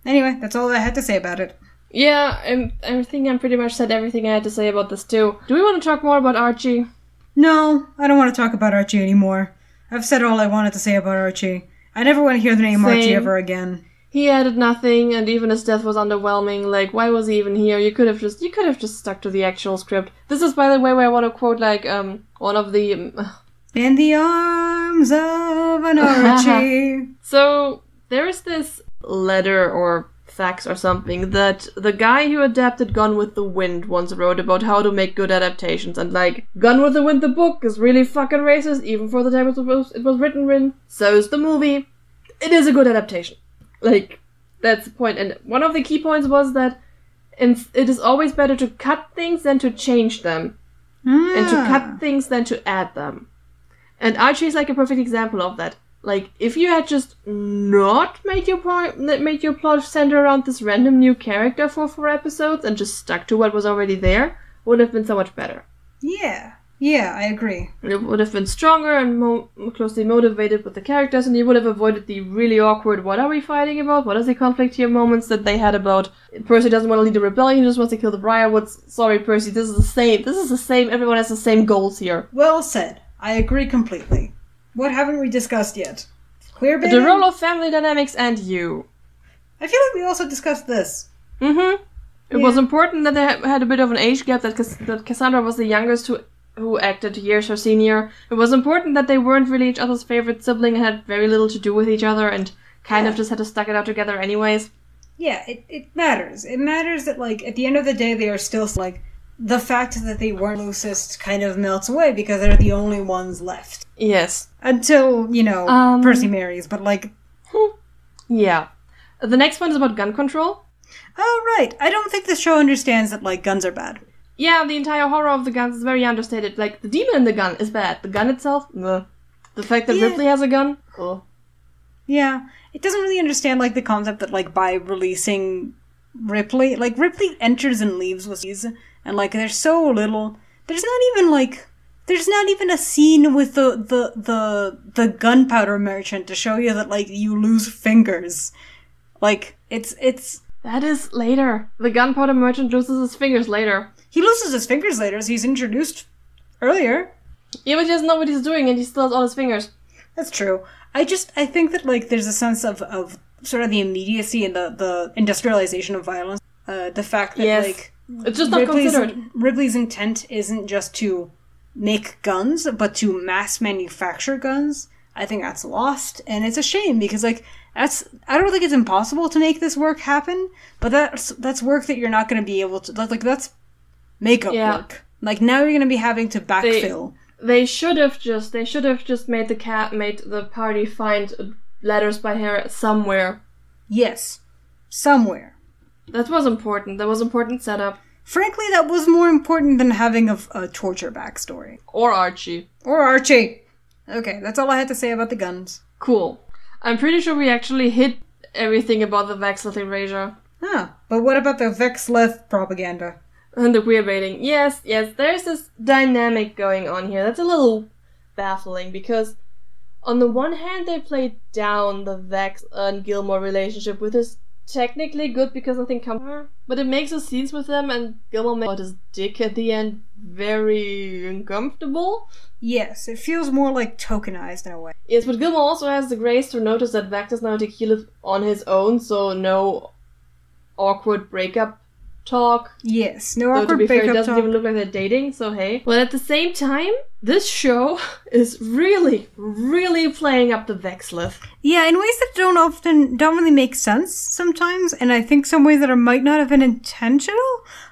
Anyway, that's all I had to say about it. Yeah, I'm, I think I pretty much said everything I had to say about this too. Do we want to talk more about Archie? No, I don't want to talk about Archie anymore. I've said all I wanted to say about Archie. I never want to hear the name Same. Archie ever again. He added nothing, and even his death was underwhelming. Like, why was he even here? You could have just you could have just stuck to the actual script. This is, by the way, where I want to quote, like, um one of the... Um, in the arms of an Archie. So, there is this letter or fax or something that the guy who adapted Gone with the Wind once wrote about how to make good adaptations. And, like, Gone with the Wind, the book, is really fucking racist, even for the time it was, it was written in. So is the movie. It is a good adaptation. Like, that's the point. And one of the key points was that it is always better to cut things than to change them. Ah. And to cut things than to add them. And Archie is like a perfect example of that. Like, if you had just not made your point, made your plot center around this random new character for four episodes and just stuck to what was already there, would have been so much better. Yeah, yeah, I agree. It would have been stronger and more closely motivated with the characters, and you would have avoided the really awkward "what are we fighting about? What is the conflict here?" moments that they had about Percy doesn't want to lead a rebellion, he just wants to kill the Briarwoods. Sorry, Percy, this is the same. This is the same. Everyone has the same goals here. Well said. I agree completely. What haven't we discussed yet? Queer baiting? The role of family dynamics and you. I feel like we also discussed this. Mm-hmm. It yeah. was important that they had a bit of an age gap, that, Cass that Cassandra was the youngest who, who acted years her senior. It was important that they weren't really each other's favorite sibling and had very little to do with each other and kind yeah. of just had to stuck it out together anyways. Yeah, it, it matters. It matters that, like, at the end of the day, they are still, like, the fact that they weren't loosest kind of melts away because they're the only ones left. Yes. Until, you know, um, Percy marries, but like... Yeah. The next one is about gun control. Oh, right. I don't think this show understands that, like, guns are bad. Yeah, the entire horror of the guns is very understated. Like, the demon in the gun is bad. The gun itself, bleh. The fact that yeah. Ripley has a gun, oh. Yeah. It doesn't really understand, like, the concept that, like, by releasing Ripley... Like, Ripley enters and leaves with these... And, like, there's so little... There's not even, like... There's not even a scene with the, the, the, the gunpowder merchant to show you that, like, you lose fingers. Like, it's, it's... That is later. The gunpowder merchant loses his fingers later. He loses his fingers later, so he's introduced earlier. Yeah, but he doesn't know what he's doing, and he still has all his fingers. That's true. I just... I think that, like, there's a sense of, of sort of the immediacy and the, the industrialization of violence. Uh, the fact that, yes. like... It's just not Ripley's, considered. Ripley's intent isn't just to make guns, but to mass manufacture guns. I think that's lost, and it's a shame because, like, that's I don't think it's impossible to make this work happen, but that's that's work that you're not going to be able to like. That's makeup yeah. work. Like now you're going to be having to backfill. They, they should have just they should have just made the cat made the party find letters by her somewhere. Yes, somewhere. That was important. That was important setup. Frankly, that was more important than having a, a torture backstory. Or Archie. Or Archie. Okay, that's all I had to say about the guns. Cool. I'm pretty sure we actually hit everything about the Vexleth erasure. Ah, but what about the Vexleth propaganda? And the queer baiting. Yes, yes, there's this dynamic going on here that's a little baffling because... On the one hand, they played down the Vex and Gilmore relationship with his... Technically good because nothing comes from her, but it makes the scenes with them and Gilmore makes his dick at the end very uncomfortable. Yes, it feels more like tokenized in a way. Yes, but Gilmore also has the grace to notice that Vax is now to Keyleth on his own, so no awkward breakup talk. Yes, no awkward breakup talk. Though to be fair, it doesn't even look like they're dating, so hey. But at the same time, this show is really, really playing up the Vexleth. Yeah, in ways that don't often, don't really make sense sometimes, and I think some ways that are might not have been intentional.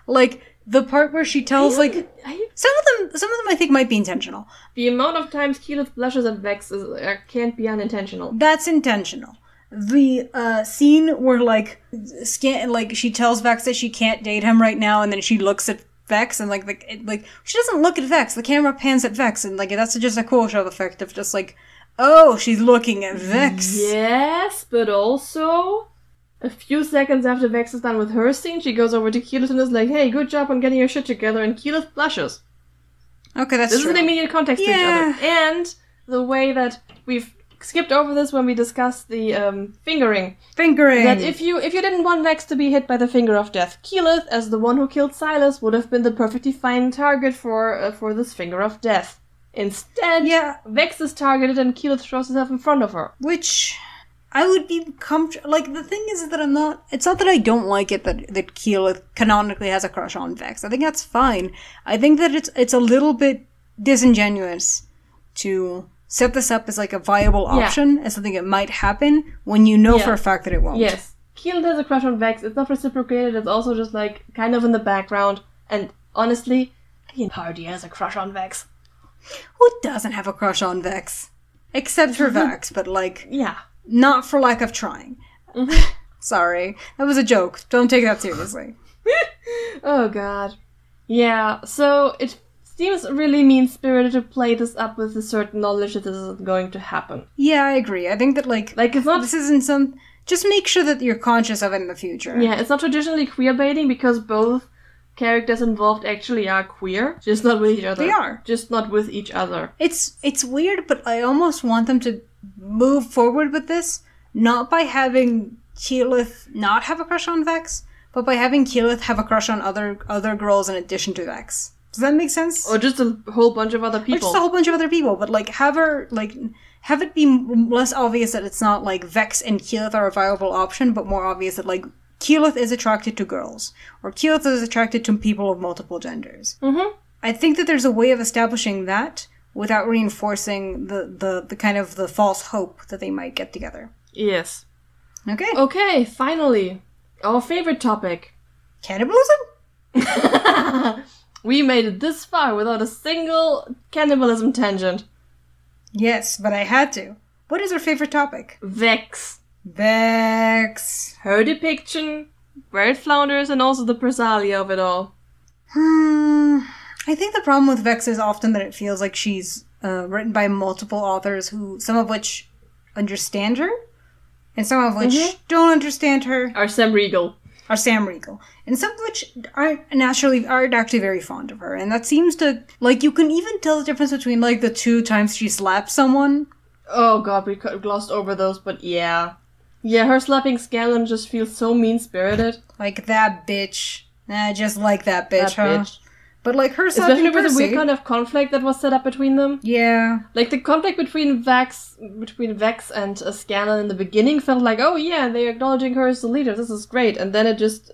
Like, the part where she tells, like, you... some of them, some of them I think might be intentional. The amount of times Keyleth blushes at Vex is, uh, can't be unintentional. That's intentional. The uh, scene where, like, Scan like she tells Vex that she can't date him right now, and then she looks at Vex, and, like, the, it, like she doesn't look at Vex. The camera pans at Vex, and, like, that's just a cool show effect of just, like, oh, she's looking at Vex. Yes, but also, a few seconds after Vex is done with her scene, she goes over to Keyleth and is like, hey, good job on getting your shit together, and Keyleth blushes. Okay, that's this true. This is an immediate context yeah. to each other. And the way that we've skipped over this when we discussed the um, fingering. Fingering! That if you if you didn't want Vex to be hit by the finger of death, Keyleth, as the one who killed Silas, would have been the perfectly fine target for uh, for this finger of death. Instead, yeah. Vex is targeted and Keyleth throws herself in front of her. Which, I would be comfortable... Like, the thing is that I'm not... It's not that I don't like it that, that Keyleth canonically has a crush on Vex. I think that's fine. I think that it's it's a little bit disingenuous to... set this up as, like, a viable option, yeah. as something that might happen, when you know yeah. for a fact that it won't. Yes. Keyleth has a crush on Vex. It's not reciprocated. It's also just, like, kind of in the background. And, honestly, Ian Hardy has a crush on Vex. Who doesn't have a crush on Vex? Except for Vex, but, like, yeah, not for lack of trying. Mm-hmm. Sorry. That was a joke. Don't take that seriously. Oh, God. Yeah, so it seems really mean-spirited to play this up with a certain knowledge that this isn't going to happen. Yeah, I agree. I think that, like, like it's not, this isn't some... Just make sure that you're conscious of it in the future. Yeah, it's not traditionally queerbaiting because both characters involved actually are queer. Just not with each other. They are. Just not with each other. It's, it's weird, but I almost want them to move forward with this, not by having Keyleth not have a crush on Vex, but by having Keyleth have a crush on other other girls in addition to Vex. Does that make sense? Or just a whole bunch of other people. Or just a whole bunch of other people, but like have her, like have it be less obvious that it's not like Vex and Keyleth are a viable option, but more obvious that like Keyleth is attracted to girls, or Keyleth is attracted to people of multiple genders. Mm-hmm. I think that there's a way of establishing that without reinforcing the, the, the kind of the false hope that they might get together. Yes. Okay. Okay, finally, our favorite topic. Cannibalism? We made it this far without a single cannibalism tangent. Yes, but I had to. What is our favorite topic? Vex. Vex. Her depiction, where it flounders, and also the Perc'ahlia of it all. Hmm. I think the problem with Vex is often that it feels like she's uh, written by multiple authors who, some of which understand her, and some of which mm-hmm. don't understand her. Or Sam Riegel. Or Sam Riegel. And some of which are naturally are actually very fond of her. And that seems to, like, you can even tell the difference between, like, the two times she slapped someone. Oh, God, we glossed over those, but yeah. Yeah, her slapping Scanlan just feels so mean-spirited. Like that bitch. Nah, just like that bitch, that huh? Bitch. But, like, her slapping Especially Percy. Especially with the weird kind of conflict that was set up between them. Yeah. Like, the conflict between Vax, between Vex and uh, Scanlan in the beginning felt like, oh, yeah, they're acknowledging her as the leader. This is great. And then it just...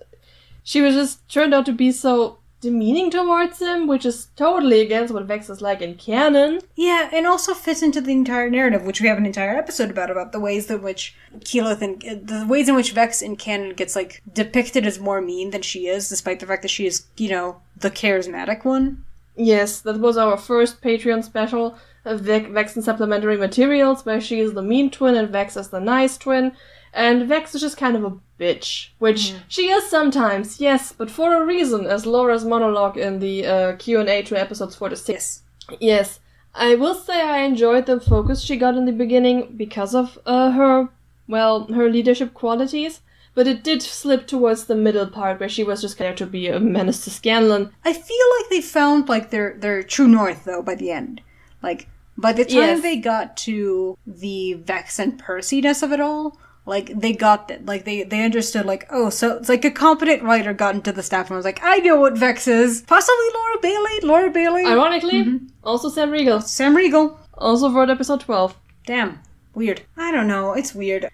She was just turned out to be so demeaning towards him, which is totally against what Vex is like in canon. Yeah, and also fits into the entire narrative, which we have an entire episode about, about the ways in which Keyleth and the ways in which Vex in canon gets like depicted as more mean than she is, despite the fact that she is, you know, the charismatic one. Yes, that was our first Patreon special, Vex and Supplementary Materials, where she is the mean twin and Vex is the nice twin. And Vex is just kind of a bitch, which mm. she is sometimes, yes, but for a reason, as Laura's monologue in the uh, Q and A to episodes four to six. Yes. Yes. I will say I enjoyed the focus she got in the beginning because of uh, her, well, her leadership qualities, but it did slip towards the middle part where she was just kind of to be a menace to Scanlan. I feel like they found, like, their, their true north, though, by the end. Like, by the time yes. they got to the Vex and Percy-ness of it all... Like, they got it. Like, they, they understood, like, oh, so it's like a competent writer got into the staff and was like, I know what Vex is. Possibly Laura Bailey. Laura Bailey. Ironically, mm-hmm. also Sam Riegel. Sam Riegel. Also wrote episode twelve. Damn. Weird. I don't know. It's weird.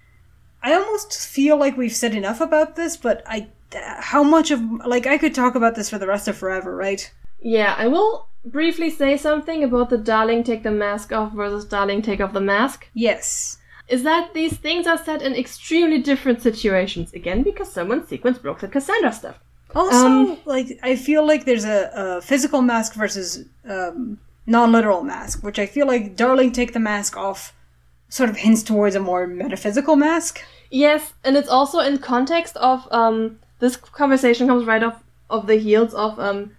I almost feel like we've said enough about this, but I... Uh, how much of... Like, I could talk about this for the rest of forever, right? Yeah, I will briefly say something about the darling take the mask off versus darling take off the mask. Yes. Is that these things are set in extremely different situations. Again, because someone's sequence broke the Cassandra stuff. Also, um, like, I feel like there's a, a physical mask versus um, non-literal mask, which I feel like darling take the mask off sort of hints towards a more metaphysical mask. Yes, and it's also in context of, um, this conversation comes right off of the heels of um,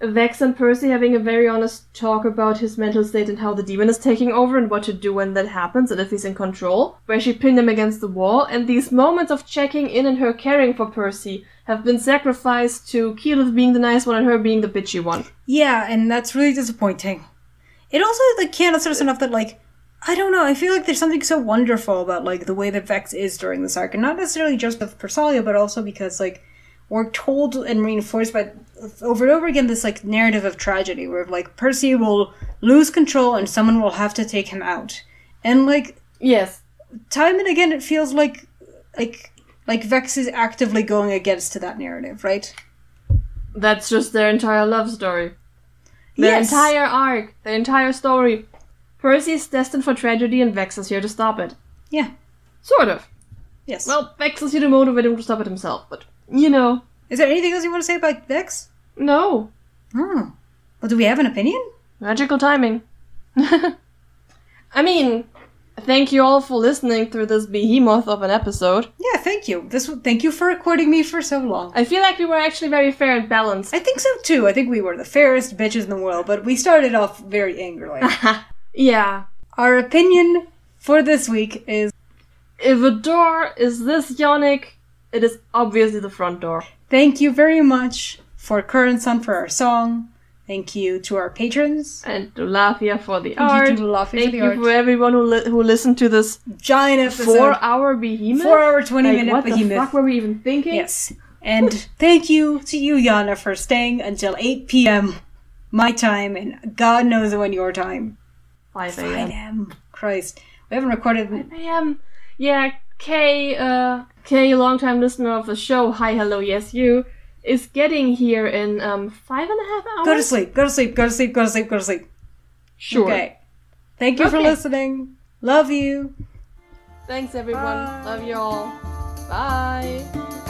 Vex and Percy having a very honest talk about his mental state and how the demon is taking over and what to do when that happens and if he's in control, where she pinned him against the wall, and these moments of checking in and her caring for Percy have been sacrificed to Keyleth being the nice one and her being the bitchy one. Yeah, and that's really disappointing. It also, like, can't assert enough that, like, I don't know, I feel like there's something so wonderful about, like, the way that Vex is during this arc, and not necessarily just with Perc'ahlia, but also because, like, we're told and reinforced by over and over again this, like, narrative of tragedy where, like, Percy will lose control and someone will have to take him out. And, like... Yes. Time and again, it feels like, like, like Vex is actively going against to that narrative, right? That's just their entire love story. Their yes. entire arc. Their entire story. Percy is destined for tragedy and Vex is here to stop it. Yeah. Sort of. Yes. Well, Vex is here to motivate him to stop it himself, but... You know. Is there anything else you want to say about Vex? No. Oh. Well, do we have an opinion? Magical timing. I mean, Thank you all for listening through this behemoth of an episode. Yeah, thank you. This Thank you for recording me for so long. I feel like we were actually very fair and balanced. I think so, too. I think we were the fairest bitches in the world, but we started off very angrily. Yeah. Our opinion for this week is... if a door is this yonic, it is obviously the front door. Thank you very much for Current Sun for our song. Thank you to our patrons. And to Lafia for the art. Thank you to Lafia for the art. Thank you for everyone who li- who listened to this giant episode. Four-hour behemoth? Four-hour, twenty-minute like, behemoth. What the fuck were we even thinking? Yes. And thank you to you, Jana, for staying until eight p.m. my time, and God knows when your time. five a.m. Christ. We haven't recorded... five a.m. Yeah, Kay, uh, Kay, long-time listener of the show, hi, hello, yes, you... is getting here in um five and a half hours. Go to sleep. Go to sleep. Go to sleep. Go to sleep. Go to sleep. Sure. Okay. Thank you okay. for listening. Love you. Thanks, everyone. Bye. Love you all. Bye.